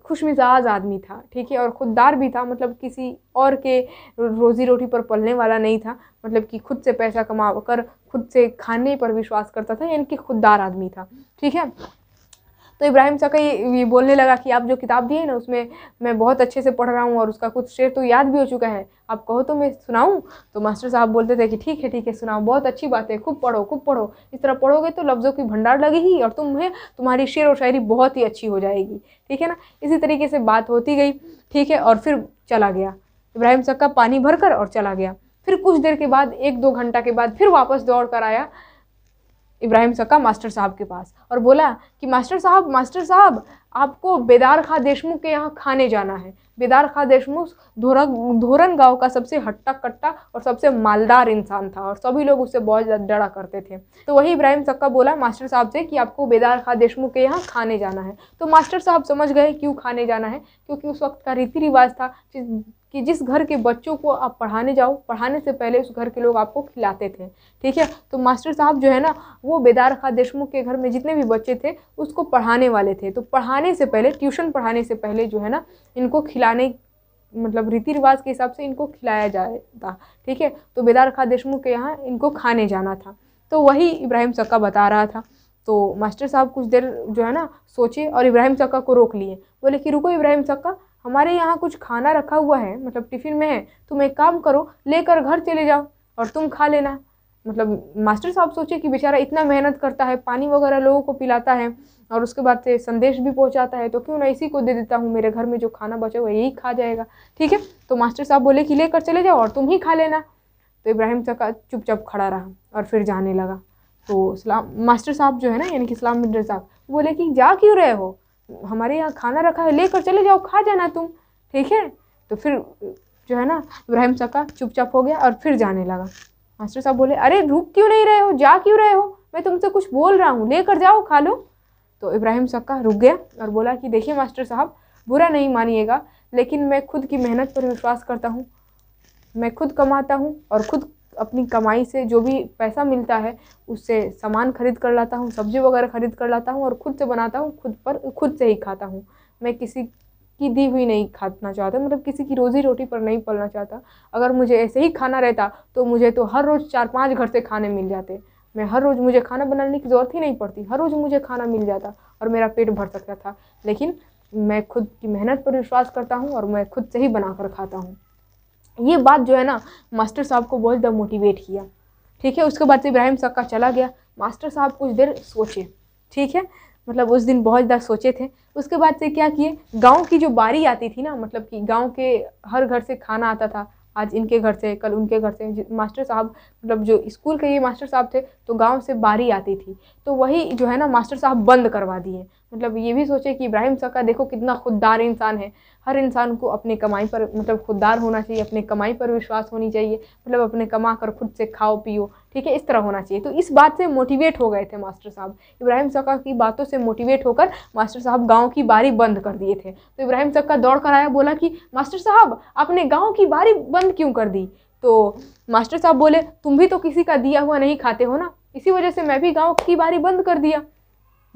खुश मिजाज आदमी था। ठीक है, और ख़ुददार भी था, मतलब किसी और के रोज़ी रोटी पर पलने वाला नहीं था, मतलब कि खुद से पैसा कमा कर खुद से खाने पर विश्वास करता था, यानी कि ख़ुददार आदमी था। ठीक है, तो इब्राहिम सक्का ये, ये बोलने लगा कि आप जो किताब दी है ना उसमें मैं बहुत अच्छे से पढ़ रहा हूँ और उसका कुछ शेर तो याद भी हो चुका है, आप कहो तो मैं सुनाऊँ। तो मास्टर साहब बोलते थे कि ठीक है ठीक है सुनाओ, बहुत अच्छी बात है, खूब पढ़ो खूब पढ़ो, इस तरह पढ़ोगे तो लफ्ज़ों की भंडार लगेगी और तुम्हें तुम्हारी शेर और शायरी बहुत ही अच्छी हो जाएगी। ठीक है ना, इसी तरीके से बात होती गई। ठीक है, और फिर चला गया इब्राहिम सक्का पानी भर कर और चला गया। फिर कुछ देर के बाद, एक दो घंटा के बाद फिर वापस दौड़ कर आया इब्राहिम सक्का मास्टर साहब के पास और बोला कि मास्टर साहब मास्टर साहब आपको बेदार खां देशमुख के यहाँ खाने जाना है। बेदार खां देशमुख धोरा धोरन गांव का सबसे हट्टा कट्टा और सबसे मालदार इंसान था और सभी लोग उससे बहुत ज़्यादा डरा करते थे। तो वही इब्राहिम सक्का बोला मास्टर साहब से कि आपको बेदार खां देशमुख के यहाँ खाने जाना है। तो मास्टर साहब समझ गए क्यों खाने जाना है, क्योंकि उस वक्त का रीति रिवाज था कि जिस घर के बच्चों को आप पढ़ाने जाओ, पढ़ाने से पहले उस घर के लोग आपको खिलाते थे। ठीक है, तो मास्टर साहब जो है ना वो बेदार खां देशमुख के घर में जितने भी बच्चे थे उसको पढ़ाने वाले थे, तो पढ़ाने से पहले, ट्यूशन पढ़ाने से पहले जो है ना इनको खिलाने, मतलब रीति रिवाज के हिसाब से इनको खिलाया जाता। ठीक है, तो बेदार खां देशमुख के यहाँ इनको खाने जाना था। तो वही इब्राहिम सक्का बता रहा था। तो मास्टर साहब कुछ देर जो है ना सोचे और इब्राहिम सक्का को रोक लिए, बोले कि रुको इब्राहिम सक्का, हमारे यहाँ कुछ खाना रखा हुआ है, मतलब टिफ़िन में है, तुम एक काम करो लेकर घर चले जाओ और तुम खा लेना। मतलब मास्टर साहब सोचे कि बेचारा इतना मेहनत करता है, पानी वगैरह लोगों को पिलाता है और उसके बाद से संदेश भी पहुँचाता है, तो क्यों ना इसी को दे देता हूँ, मेरे घर में जो खाना बचा हुआ है यही खा जाएगा। ठीक है, तो मास्टर साहब बोले कि लेकर चले जाओ और तुम ही खा लेना। तो इब्राहिम सक्का चुपचाप खड़ा रहा और फिर जाने लगा। तो सलाम मास्टर साहब जो है ना यानी कि सलाम बिन रज़ाक बोले कि जा क्यों रहे हो, हमारे यहाँ खाना रखा है, लेकर चले जाओ, खा जाना तुम। ठीक है, तो फिर जो है ना इब्राहिम सक्का चुपचाप हो गया और फिर जाने लगा। मास्टर साहब बोले अरे रुक क्यों नहीं रहे हो, जा क्यों रहे हो, मैं तुमसे कुछ बोल रहा हूँ, लेकर जाओ खा लो। तो इब्राहिम सक्का रुक गया और बोला कि देखिए मास्टर साहब बुरा नहीं मानिएगा, लेकिन मैं खुद की मेहनत पर विश्वास करता हूँ, मैं खुद कमाता हूँ और खुद अपनी कमाई से जो भी पैसा मिलता है उससे सामान खरीद कर लाता हूँ, सब्ज़ी वगैरह खरीद कर लाता हूँ और खुद से बनाता हूँ, खुद पर खुद से ही खाता हूँ। मैं किसी की दी हुई नहीं खाना चाहता, मतलब किसी की रोज़ी रोटी पर नहीं पलना चाहता। अगर मुझे ऐसे ही खाना रहता तो मुझे तो हर रोज़ चार पाँच घर से खाने मिल जाते, मैं हर रोज़, मुझे खाना बनाने की ज़रूरत ही नहीं पड़ती, हर रोज़ मुझे खाना मिल जाता और मेरा पेट भर सकता था। लेकिन मैं खुद की मेहनत पर विश्वास करता हूँ और मैं खुद से ही बना कर खाता हूँ। ये बात जो है ना मास्टर साहब को बहुत ज़्यादा मोटिवेट किया। ठीक है, उसके बाद इब्राहिम सक्का चला गया। मास्टर साहब कुछ देर सोचे। ठीक है, मतलब उस दिन बहुत ज़्यादा सोचे थे। उसके बाद से क्या किए, गांव की जो बारी आती थी ना, मतलब कि गांव के हर घर से खाना आता था, आज इनके घर से कल उनके घर से, मास्टर साहब मतलब जो स्कूल के ये मास्टर साहब थे तो गांव से बारी आती थी, तो वही जो है ना मास्टर साहब बंद करवा दिए। मतलब ये भी सोचे कि इब्राहिम सक्का देखो कितना खुददार इंसान है। हर इंसान को अपने कमाई पर मतलब खुददार होना चाहिए, अपने कमाई पर विश्वास होनी चाहिए, मतलब अपने कमा कर खुद से खाओ पियो, ठीक है, इस तरह होना चाहिए। तो इस बात से मोटिवेट हो गए थे मास्टर साहब, इब्राहिम सक्का की बातों से मोटिवेट होकर मास्टर साहब गांव की बारी बंद कर दिए थे। तो इब्राहिम सक्का दौड़ कर आया, बोला कि मास्टर साहब आपने गाँव की बारी बंद क्यों कर दी? तो मास्टर साहब बोले तुम भी तो किसी का दिया हुआ नहीं खाते हो ना, इसी वजह से मैं भी गाँव की बारी बंद कर दिया,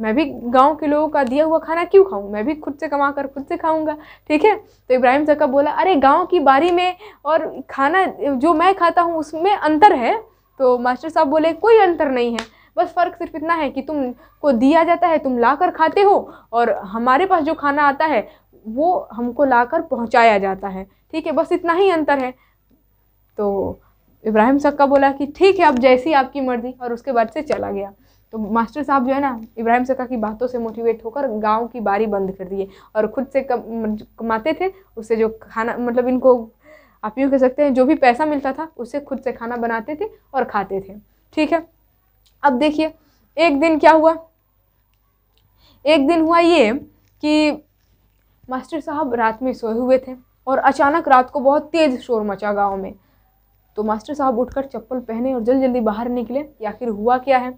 मैं भी गांव के लोगों का दिया हुआ खाना क्यों खाऊं, मैं भी खुद से कमा कर खुद से खाऊंगा, ठीक है। तो इब्राहिम सक्का बोला अरे गांव की बारी में और खाना जो मैं खाता हूं उसमें अंतर है? तो मास्टर साहब बोले कोई अंतर नहीं है, बस फ़र्क सिर्फ इतना है कि तुम को दिया जाता है तुम लाकर खाते हो, और हमारे पास जो खाना आता है वो हमको लाकर पहुँचाया जाता है, ठीक है, बस इतना ही अंतर है। तो इब्राहिम सक्का बोला कि ठीक है अब जैसी आपकी मर्ज़ी, और उसके बाद से चला गया। तो मास्टर साहब जो है ना इब्राहिम सक्का की बातों से मोटिवेट होकर गांव की बारी बंद कर दिए, और खुद से कम, कमाते थे, उससे जो खाना मतलब इनको आप यूँ कह सकते हैं जो भी पैसा मिलता था उससे खुद से खाना बनाते थे और खाते थे, ठीक है। अब देखिए एक दिन क्या हुआ, एक दिन हुआ ये कि मास्टर साहब रात में सोए हुए थे और अचानक रात को बहुत तेज़ शोर मचा गाँव में। तो मास्टर साहब उठकर चप्पल पहने और जल्दी जल्दी बाहर निकले कि आखिर हुआ क्या है।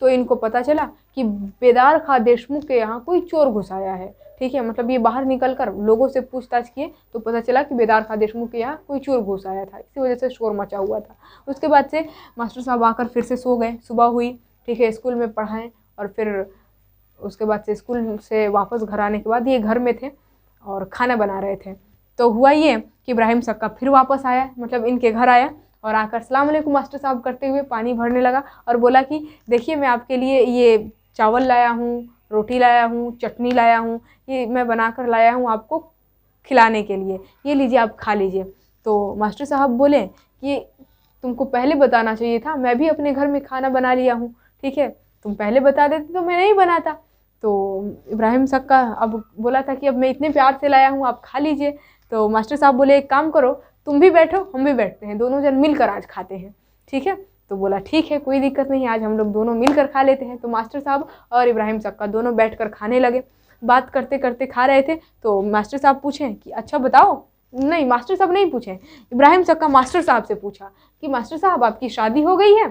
तो इनको पता चला कि बेदार खां देशमुख के यहाँ कोई चोर घुस आया है, ठीक है, मतलब ये बाहर निकलकर लोगों से पूछताछ किए तो पता चला कि बेदार खां देशमुख के यहाँ कोई चोर घुस आया था, इसी वजह से शोर मचा हुआ था। उसके बाद से मास्टर साहब आकर फिर से सो गए, सुबह हुई, ठीक है, स्कूल में पढ़ाएँ, और फिर उसके बाद से स्कूल से वापस घर आने के बाद ये घर में थे और खाना बना रहे थे। तो हुआ ये कि इब्राहिम सक्का फिर वापस आया, मतलब इनके घर आया, और आकर सलाम अलैकुम मास्टर साहब करते हुए पानी भरने लगा और बोला कि देखिए मैं आपके लिए ये चावल लाया हूँ, रोटी लाया हूँ, चटनी लाया हूँ, ये मैं बनाकर लाया हूँ आपको खिलाने के लिए, ये लीजिए आप खा लीजिए। तो मास्टर साहब बोले कि तुमको पहले बताना चाहिए था, मैं भी अपने घर में खाना बना लिया हूँ, ठीक है, तुम पहले बता देते तो मैं नहीं बनाता। तो इब्राहिम सक्का अब बोला था कि अब मैं इतने प्यार से लाया हूँ आप खा लीजिए। तो मास्टर साहब बोले एक काम करो तुम भी बैठो हम भी बैठते हैं, दोनों जन मिलकर आज खाते हैं, ठीक है। तो बोला ठीक है कोई दिक्कत नहीं, आज हम लोग दोनों मिलकर खा लेते हैं। तो मास्टर साहब और इब्राहिम सक्का दोनों बैठकर खाने लगे, बात करते करते खा रहे थे। तो मास्टर साहब पूछे कि अच्छा बताओ, नहीं मास्टर साहब नहीं पूछे, इब्राहिम सक्का मास्टर साहब से पूछा कि मास्टर साहब आपकी शादी हो गई है?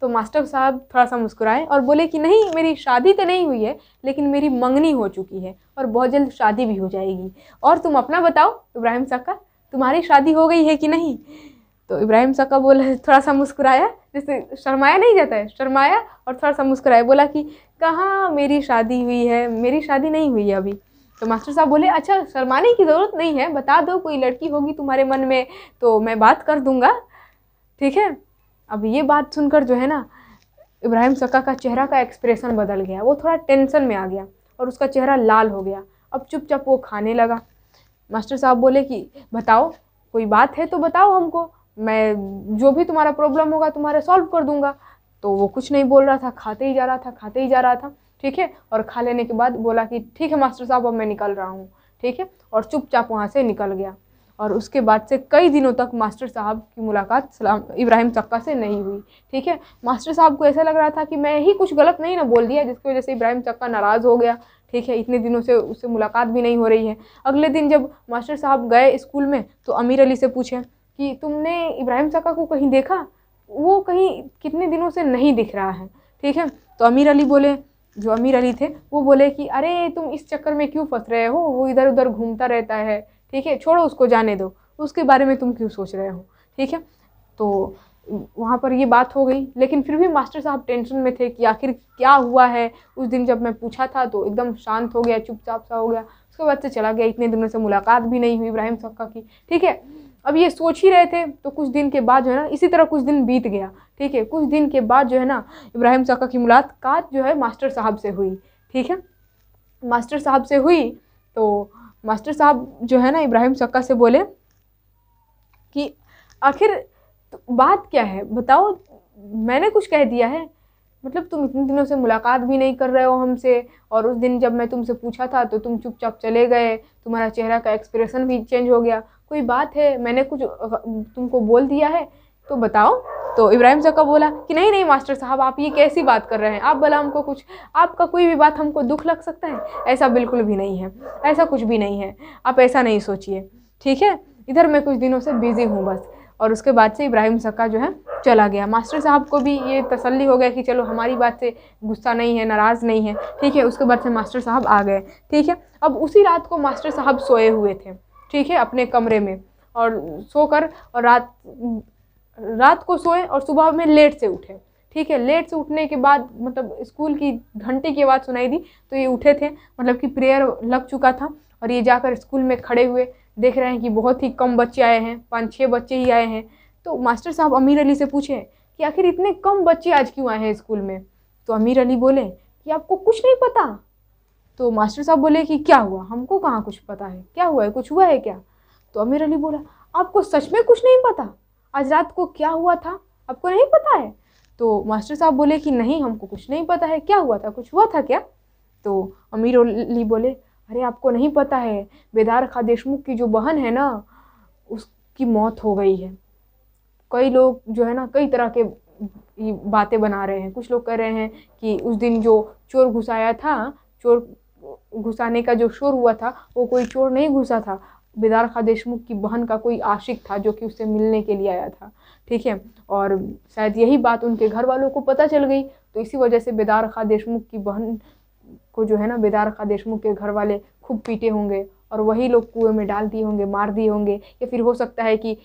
तो मास्टर साहब थोड़ा सा मुस्कुराए और बोले कि नहीं मेरी शादी तो नहीं हुई है, लेकिन मेरी मंगनी हो चुकी है और बहुत जल्द शादी भी हो जाएगी। और तुम अपना बताओ इब्राहिम सक्का, तुम्हारी शादी हो गई है कि नहीं? तो इब्राहिम सक्का बोला, थोड़ा सा मुस्कुराया, जैसे शर्माया नहीं जाता है, शर्माया और थोड़ा सा मुस्कुराया, बोला कि कहाँ मेरी शादी हुई है, मेरी शादी नहीं हुई है अभी। तो मास्टर साहब बोले अच्छा शर्माने की ज़रूरत नहीं है, बता दो, कोई लड़की होगी तुम्हारे मन में तो मैं बात कर दूँगा, ठीक है। अब ये बात सुनकर जो है ना इब्राहिम सक्का का चेहरा का एक्सप्रेशन बदल गया, वो थोड़ा टेंशन में आ गया और उसका चेहरा लाल हो गया। अब चुपचाप वो खाने लगा। मास्टर साहब बोले कि बताओ कोई बात है तो बताओ हमको, मैं जो भी तुम्हारा प्रॉब्लम होगा तुम्हारा सॉल्व कर दूंगा। तो वो कुछ नहीं बोल रहा था, खाते ही जा रहा था, खाते ही जा रहा था, ठीक है। और खा लेने के बाद बोला कि ठीक है मास्टर साहब अब मैं निकल रहा हूँ, ठीक है, और चुपचाप वहाँ से निकल गया। और उसके बाद से कई दिनों तक मास्टर साहब की मुलाकात सलाम इब्राहिम सक्का से नहीं हुई, ठीक है। मास्टर साहब को ऐसा लग रहा था कि मैं ही कुछ गलत नहीं ना बोल दिया, जिसकी वजह से इब्राहिम सक्का नाराज़ हो गया, ठीक है, इतने दिनों से उससे मुलाकात भी नहीं हो रही है। अगले दिन जब मास्टर साहब गए स्कूल में तो अमीर अली से पूछे कि तुमने इब्राहिम सक्का को कहीं देखा? वो कहीं कितने दिनों से नहीं दिख रहा है, ठीक है। तो अमीर अली बोले, जो अमीर अली थे वो बोले कि अरे तुम इस चक्कर में क्यों फंस रहे हो, वो इधर उधर घूमता रहता है, ठीक है, छोड़ो उसको जाने दो, उसके बारे में तुम क्यों सोच रहे हो, ठीक है। तो वहाँ पर ये बात हो गई, लेकिन फिर भी मास्टर साहब टेंशन में थे कि आखिर क्या हुआ है। उस दिन जब मैं पूछा था तो एकदम शांत हो गया, चुपचाप सा हो गया, उसके बाद से चला गया, इतने दिनों से मुलाकात भी नहीं हुई इब्राहिम सक्का की, ठीक है। अब ये सोच ही रहे थे तो कुछ दिन के बाद जो है ना इसी तरह कुछ दिन बीत गया, ठीक है। कुछ दिन के बाद जो है ना इब्राहिम सक्का की मुलाकात जो है मास्टर साहब से हुई, ठीक है, मास्टर साहब से हुई। तो मास्टर साहब जो है ना इब्राहिम सक्का से बोले कि आखिर बात क्या है बताओ, मैंने कुछ कह दिया है, मतलब तुम इतने दिनों से मुलाकात भी नहीं कर रहे हो हमसे, और उस दिन जब मैं तुमसे पूछा था तो तुम चुपचाप चले गए, तुम्हारा चेहरा का एक्सप्रेशन भी चेंज हो गया, कोई बात है? मैंने कुछ तुमको बोल दिया है? तो बताओ। तो इब्राहिम सक्का बोला कि नहीं नहीं मास्टर साहब, आप ये कैसी बात कर रहे हैं, आप भला हमको कुछ, आपका कोई भी बात हमको दुख लग सकता है, ऐसा बिल्कुल भी नहीं है, ऐसा कुछ भी नहीं है, आप ऐसा नहीं सोचिए, ठीक है। इधर मैं कुछ दिनों से बिज़ी हूँ बस। और उसके बाद से इब्राहिम सक्का जो है चला गया। मास्टर साहब को भी ये तसल्ली हो गया कि चलो हमारी बात से गुस्सा नहीं है, नाराज़ नहीं है, ठीक है। उसके बाद से मास्टर साहब आ गए, ठीक है। अब उसी रात को मास्टर साहब सोए हुए थे, ठीक है, अपने कमरे में, और सोकर और रात रात को सोए और सुबह में लेट से उठे, ठीक है। लेट से उठने के बाद मतलब स्कूल की घंटे की आवाज़ सुनाई दी तो ये उठे थे, मतलब कि प्रेयर लग चुका था। और ये जाकर स्कूल में खड़े हुए, देख रहे हैं कि बहुत ही कम बच्चे आए हैं, पाँच छः बच्चे ही आए हैं। तो मास्टर साहब अमीर अली से पूछे कि आखिर इतने कम बच्चे आज क्यों आए हैं स्कूल में। तो अमीर अली बोले कि आपको कुछ नहीं पता। तो मास्टर साहब बोले कि क्या हुआ, हमको कहाँ कुछ पता है, क्या हुआ है, कुछ हुआ है क्या। तो अमीर अली बोला, आपको सच में कुछ नहीं पता, आज रात को क्या हुआ था आपको नहीं पता है। तो मास्टर साहब बोले कि नहीं, हमको कुछ नहीं पता है, क्या हुआ था, कुछ हुआ था क्या। तो अमीर अली बोले, अरे आपको नहीं पता है, बेदार खान देशमुख की जो बहन है ना, उसकी मौत हो गई है। कई लोग जो है ना कई तरह के बातें बना रहे हैं। कुछ लोग कह रहे हैं कि उस दिन जो चोर घुसाया था, चोर घुसाने का जो शोर हुआ था, वो कोई चोर नहीं घुसा था, बेदार खान देशमुख की बहन का कोई आशिक था जो कि उससे मिलने के लिए आया था, ठीक है। और शायद यही बात उनके घर वालों को पता चल गई, तो इसी वजह से बेदार खान देशमुख की बहन को जो है ना बेदार खान देशमुख के घर वाले खूब पीटे होंगे और वही लोग कुएं में डाल दिए होंगे, मार दिए होंगे, या फिर हो सकता है कि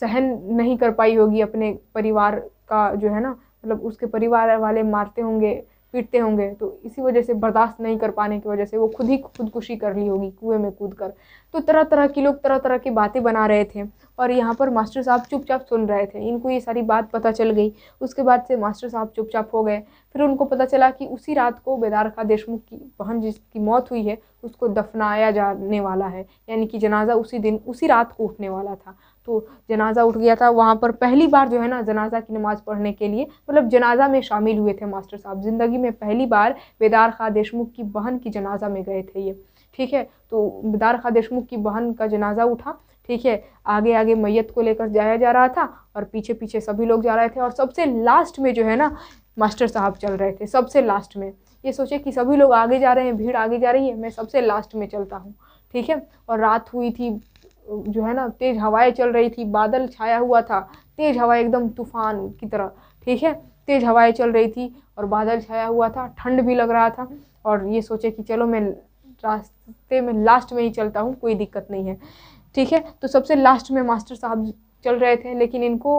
सहन नहीं कर पाई होगी अपने परिवार का जो है ना, मतलब उसके परिवार वाले मारते होंगे, पीटते होंगे, तो इसी वजह से बर्दाश्त नहीं कर पाने की वजह से वो खुद ही खुदकुशी कर ली होगी कुएं में कूद कर। तो तरह तरह के लोग तरह तरह की बातें बना रहे थे और यहाँ पर मास्टर साहब चुपचाप सुन रहे थे। इनको ये सारी बात पता चल गई, उसके बाद से मास्टर साहब चुपचाप हो गए। फिर उनको पता चला कि उसी रात को बेदार खान देशमुख की बहन जिसकी मौत हुई है उसको दफनाया जाने वाला है, यानी कि जनाजा उसी दिन उसी रात को उठने वाला था। तो जनाजा उठ गया था। वहाँ पर पहली बार जो है ना जनाजा की नमाज़ पढ़ने के लिए, मतलब जनाजा में शामिल हुए थे मास्टर साहब, ज़िंदगी में पहली बार बेदार खान देशमुख की बहन की जनाजा में गए थे ये, ठीक है। तो बेदार खान देशमुख की बहन का जनाजा उठा, ठीक है। आगे आगे मैयत को लेकर जाया जा रहा था और पीछे पीछे सभी लोग जा रहे थे और सबसे लास्ट में जो है ना मास्टर साहब चल रहे थे, सबसे लास्ट में। ये सोचे कि सभी लोग आगे जा रहे हैं, भीड़ आगे जा रही है, मैं सबसे लास्ट में चलता हूँ, ठीक है। और रात हुई थी जो है ना, तेज़ हवाएं चल रही थी, बादल छाया हुआ था, तेज़ हवाएं एकदम तूफान की तरह, ठीक है, तेज़ हवाएं चल रही थी और बादल छाया हुआ था, ठंड भी लग रहा था। और ये सोचे कि चलो मैं रास्ते में लास्ट में ही चलता हूँ, कोई दिक्कत नहीं है, ठीक है। तो सबसे लास्ट में मास्टर साहब चल रहे थे, लेकिन इनको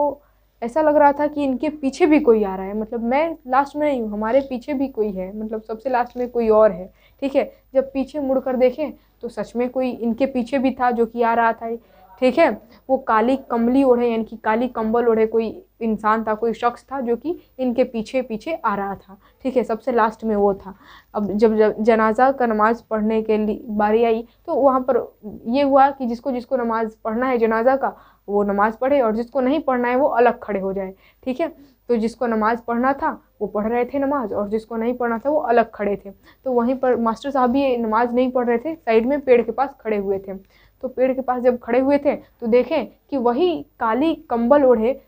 ऐसा लग रहा था कि इनके पीछे भी कोई आ रहा है, मतलब मैं लास्ट में नहीं हूँ, हमारे पीछे भी कोई है, मतलब सबसे लास्ट में कोई और है, ठीक है। जब पीछे मुड़ कर देखें तो सच में कोई इनके पीछे भी था जो कि आ रहा था, ठीक है। वो काली कमली ओढ़े, यानी कि काली कंबल ओढ़े कोई इंसान था, कोई शख्स था जो कि इनके पीछे पीछे आ रहा था, ठीक है। सबसे लास्ट में वो था। अब जब जनाजा का नमाज़ पढ़ने के लिए बारी आई तो वहाँ पर ये हुआ कि जिसको जिसको नमाज़ पढ़ना है जनाजा का वो नमाज़ पढ़े और जिसको नहीं पढ़ना है वो अलग खड़े हो जाए, ठीक है। तो जिसको नमाज़ पढ़ना था वो पढ़ रहे थे नमाज़ और जिसको नहीं पढ़ना था वो अलग खड़े थे। तो वहीं पर मास्टर साहब भी नमाज़ नहीं पढ़ रहे थे, साइड में पेड़ के पास खड़े हुए थे। तो पेड़ के पास जब खड़े हुए थे तो देखें कि वही काली कंबल ओढ़े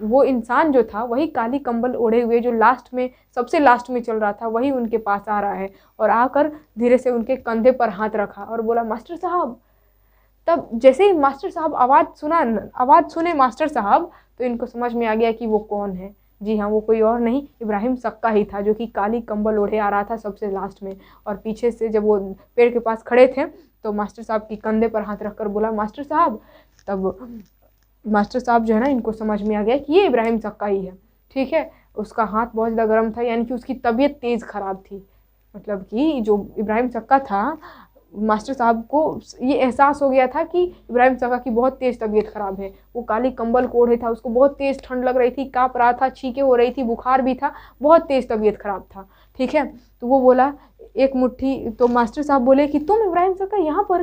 वो इंसान जो था, वही काली कंबल ओढ़े हुए जो लास्ट में सबसे लास्ट में चल रहा था, वही उनके पास आ रहा है और आकर धीरे से उनके कंधे पर हाथ रखा और बोला मास्टर साहब। तब जैसे ही मास्टर साहब आवाज़ सुना आवाज़ सुने मास्टर साहब तो इनको समझ में आ गया कि वो कौन है। जी हाँ, वो कोई और नहीं इब्राहिम सक्का ही था जो कि काली कंबल ओढ़े आ रहा था सबसे लास्ट में। और पीछे से जब वो पेड़ के पास खड़े थे तो मास्टर साहब की कंधे पर हाथ रखकर बोला मास्टर साहब। तब मास्टर साहब जो है ना इनको समझ में आ गया कि ये इब्राहिम सक्का ही है, ठीक है। उसका हाथ बहुत ज़्यादा गर्म था, यानी कि उसकी तबीयत तेज़ ख़राब थी, मतलब कि जो इब्राहिम सक्का था मास्टर साहब को ये एहसास हो गया था कि इब्राहिम सक्का की बहुत तेज़ तबीयत ख़राब है। वो काली कंबल ओढ़े था, उसको बहुत तेज़ ठंड लग रही थी, काँप रहा था, छींकें हो रही थी, बुखार भी था, बहुत तेज़ तबीयत ख़राब था, ठीक है। तो वो बोला एक मुट्ठी, तो मास्टर साहब बोले कि तुम इब्राहिम सक्का यहाँ पर।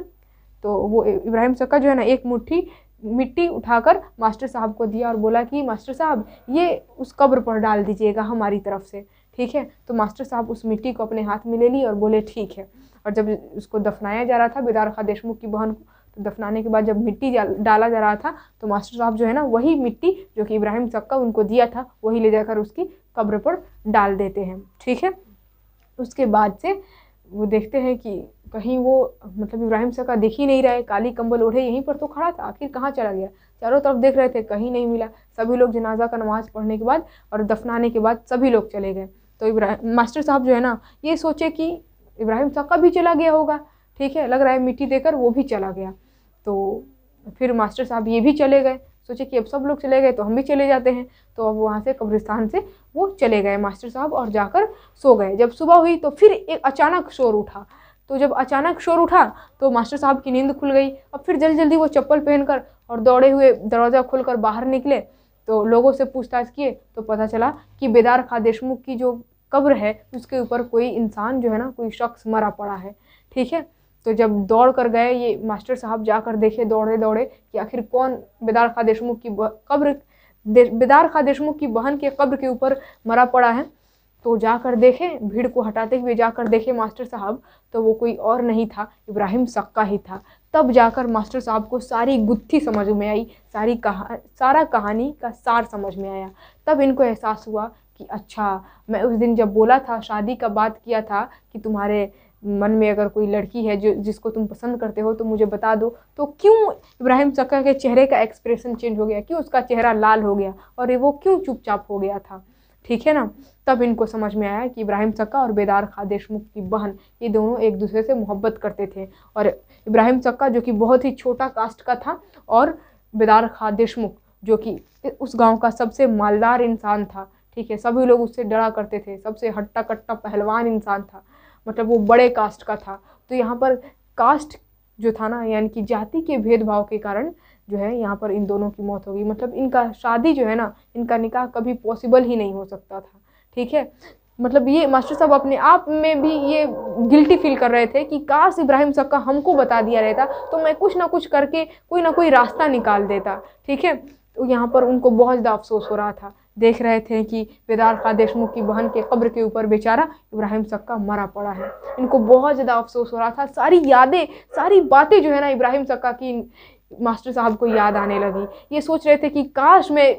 तो वो इब्राहिम सक्का जो है ना एक मुट्ठी मिट्टी उठाकर मास्टर साहब को दिया और बोला कि मास्टर साहब ये उस कब्र पर डाल दीजिएगा हमारी तरफ से, ठीक है। तो मास्टर साहब उस मिट्टी को अपने हाथ में ले ली और बोले ठीक है। और जब उसको दफनाया जा रहा था बेदार खान देशमुख की बहन को, तो दफनाने के बाद जब मिट्टी डाला जा रहा था तो मास्टर साहब जो है ना वही मिट्टी जो कि इब्राहिम सक्का उनको दिया था वही ले जाकर उसकी कब्र पर डाल देते हैं। ठीक है, उसके बाद से वो देखते हैं कि कहीं वो मतलब इब्राहिम सक्का दिख ही नहीं रहा है, काली कंबल ओढ़े यहीं पर तो खड़ा था, आखिर कहाँ चला गया। चारों तरफ देख रहे थे, कहीं नहीं मिला। सभी लोग जनाजा का नमाज़ पढ़ने के बाद और दफनाने के बाद सभी लोग चले गए। तो इब्राहिम मास्टर साहब जो है ना ये सोचे कि इब्राहिम सक्का भी चला गया होगा। ठीक है, लग रहा है मिट्टी देकर वो भी चला गया। तो फिर मास्टर साहब ये भी चले गए, सोचे कि अब सब लोग चले गए तो हम भी चले जाते हैं। तो अब वहाँ से कब्रिस्तान से वो चले गए मास्टर साहब और जाकर सो गए। जब सुबह हुई तो फिर एक अचानक शोर उठा। तो जब अचानक शोर उठा तो मास्टर साहब की नींद खुल गई। अब फिर जल्दी जल्दी वो चप्पल पहनकर और दौड़े हुए दरवाज़ा खोलकर बाहर निकले। तो लोगों से पूछताछ किए तो पता चला कि बेदार खान देशमुख की जो कब्र है उसके ऊपर कोई इंसान जो है ना कोई शख्स मरा पड़ा है। ठीक है, तो जब दौड़ कर गए ये मास्टर साहब जाकर देखे दौड़े दौड़े कि आखिर कौन बेदार खान देशमुख की कब्र बेदार खान देशमुख की बहन के कब्र के ऊपर मरा पड़ा है। तो जाकर देखे, भीड़ को हटाते हुए जाकर देखे मास्टर साहब तो वो कोई और नहीं था, इब्राहिम सक्का ही था। तब जाकर मास्टर साहब को सारी गुत्थी समझ में आई, सारी कहा सारा कहानी का सार समझ में आया। तब इनको एहसास हुआ कि अच्छा, मैं उस दिन जब बोला था, शादी का बात किया था कि तुम्हारे मन में अगर कोई लड़की है जो जिसको तुम पसंद करते हो तो मुझे बता दो, तो क्यों इब्राहिम सक्का के चेहरे का एक्सप्रेशन चेंज हो गया, क्यों उसका चेहरा लाल हो गया और वो क्यों चुपचाप हो गया था। ठीक है ना, तब इनको समझ में आया कि इब्राहिम सक्का और बेदार खान देशमुख की बहन ये दोनों एक दूसरे से मोहब्बत करते थे। और इब्राहिम सक्का जो कि बहुत ही छोटा कास्ट का था और बेदार खान देशमुख जो कि उस गांव का सबसे मालदार इंसान था। ठीक है, सभी लोग उससे डरा करते थे, सबसे हट्टा कट्टा पहलवान इंसान था, मतलब वो बड़े कास्ट का था। तो यहाँ पर कास्ट जो था ना यानी कि जाति के भेदभाव के कारण जो है यहाँ पर इन दोनों की मौत हो गई। मतलब इनका शादी जो है ना, इनका निकाह कभी पॉसिबल ही नहीं हो सकता था। ठीक है, मतलब ये मास्टर साहब अपने आप में भी ये गिल्टी फील कर रहे थे कि काश इब्राहिम सक्का हमको बता दिया रहता तो मैं कुछ ना कुछ करके कोई ना कोई रास्ता निकाल देता। ठीक है, तो यहाँ पर उनको बहुत ज़्यादा अफसोस हो रहा था। देख रहे थे कि बेदार खान देशमुख की बहन के कब्र के ऊपर बेचारा इब्राहिम सक्का मरा पड़ा है। इनको बहुत ज़्यादा अफसोस हो रहा था। सारी यादें, सारी बातें जो है ना इब्राहिम सक्का की मास्टर साहब को याद आने लगी। ये सोच रहे थे कि काश मैं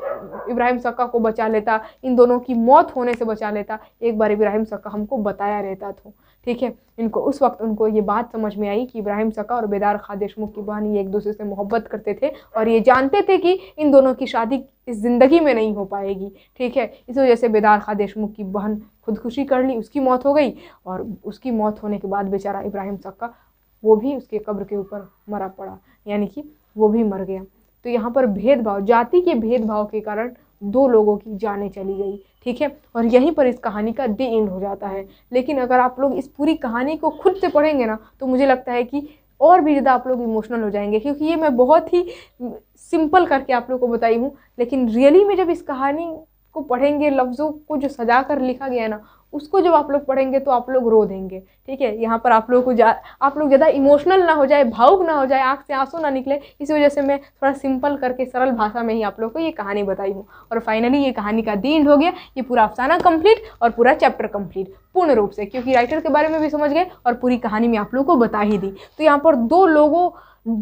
इब्राहिम सक्का को बचा लेता, इन दोनों की मौत होने से बचा लेता, एक बार इब्राहिम सक्का हमको बताया रहता तो। ठीक है, इनको उस वक्त उनको ये बात समझ में आई कि इब्राहिम सक्का और बेदार खान देशमुख की बहन ये एक दूसरे से मोहब्बत करते थे और ये जानते थे कि इन दोनों की शादी इस ज़िंदगी में नहीं हो पाएगी। ठीक है, इस वजह से बेदार खान देशमुख की बहन खुदकुशी कर ली, उसकी मौत हो गई और उसकी मौत होने के बाद बेचारा इब्राहिम सक्का वो भी उसके कब्र के ऊपर मरा पड़ा, यानी कि वो भी मर गया। तो यहाँ पर भेदभाव, जाति के भेदभाव के कारण दो लोगों की जानें चली गई। ठीक है, और यहीं पर इस कहानी का दी एंड हो जाता है। लेकिन अगर आप लोग इस पूरी कहानी को खुद से पढ़ेंगे ना तो मुझे लगता है कि और भी ज़्यादा आप लोग इमोशनल हो जाएंगे, क्योंकि ये मैं बहुत ही सिंपल करके आप लोगों को बताई हूँ। लेकिन रियली में जब इस कहानी को पढ़ेंगे, लफ्ज़ों को जो सजा कर लिखा गया है ना उसको जब आप लोग पढ़ेंगे तो आप लोग रो देंगे। ठीक है, यहाँ पर आप लोगों को जा आप लोग ज़्यादा इमोशनल ना हो जाए, भावुक ना हो जाए, आँख से आंसू ना निकले, इसी वजह से मैं थोड़ा सिंपल करके सरल भाषा में ही आप लोगों को ये कहानी बताई हूँ। और फाइनली ये कहानी का दी एंड हो गया। ये पूरा अफसाना कंप्लीट और पूरा चैप्टर कंप्लीट पूर्ण रूप से, क्योंकि राइटर के बारे में भी समझ गए और पूरी कहानी में आप लोगों को बता ही दी। तो यहाँ पर दो लोगों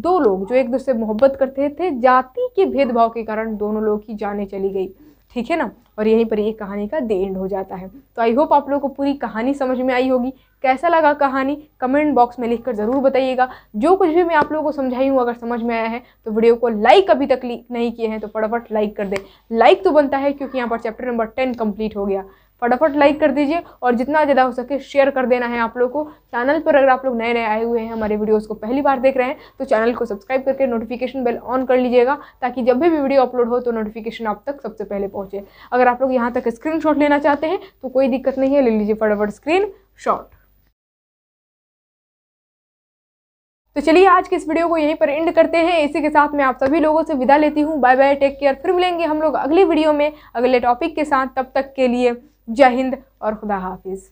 दो लोग जो एक दूसरे से मोहब्बत करते थे, जाति के भेदभाव के कारण दोनों लोग की जानें चली गई। ठीक है ना, और यहीं पर ये कहानी का दी एंड हो जाता है। तो आई होप आप लोगों को पूरी कहानी समझ में आई होगी। कैसा लगा कहानी कमेंट बॉक्स में लिखकर ज़रूर बताइएगा। जो कुछ भी मैं आप लोगों को समझाई हूँ अगर समझ में आया है तो वीडियो को लाइक अभी तक नहीं किए हैं तो फटाफट लाइक कर दें। लाइक तो बनता है क्योंकि यहाँ पर चैप्टर नंबर टेन कंप्लीट हो गया। फटाफट लाइक कर दीजिए और जितना ज़्यादा हो सके शेयर कर देना है आप लोगों को। चैनल पर अगर आप लोग नए नए आए हुए हैं, हमारे वीडियोस को पहली बार देख रहे हैं तो चैनल को सब्सक्राइब करके नोटिफिकेशन बेल ऑन कर लीजिएगा, ताकि जब भी वीडियो अपलोड हो तो नोटिफिकेशन आप तक सबसे पहले पहुँचे। अगर आप लोग यहाँ तक स्क्रीनशॉट लेना चाहते हैं तो कोई दिक्कत नहीं है, ले लीजिए फटाफट स्क्रीनशॉट। तो चलिए आज के इस वीडियो को यहीं पर एंड करते हैं। इसी के साथ मैं आप सभी लोगों से विदा लेती हूँ। Bye bye, take care. फिर मिलेंगे हम लोग अगली वीडियो में अगले टॉपिक के साथ। तब तक के लिए जय हिंद और खुदा हाफिज़।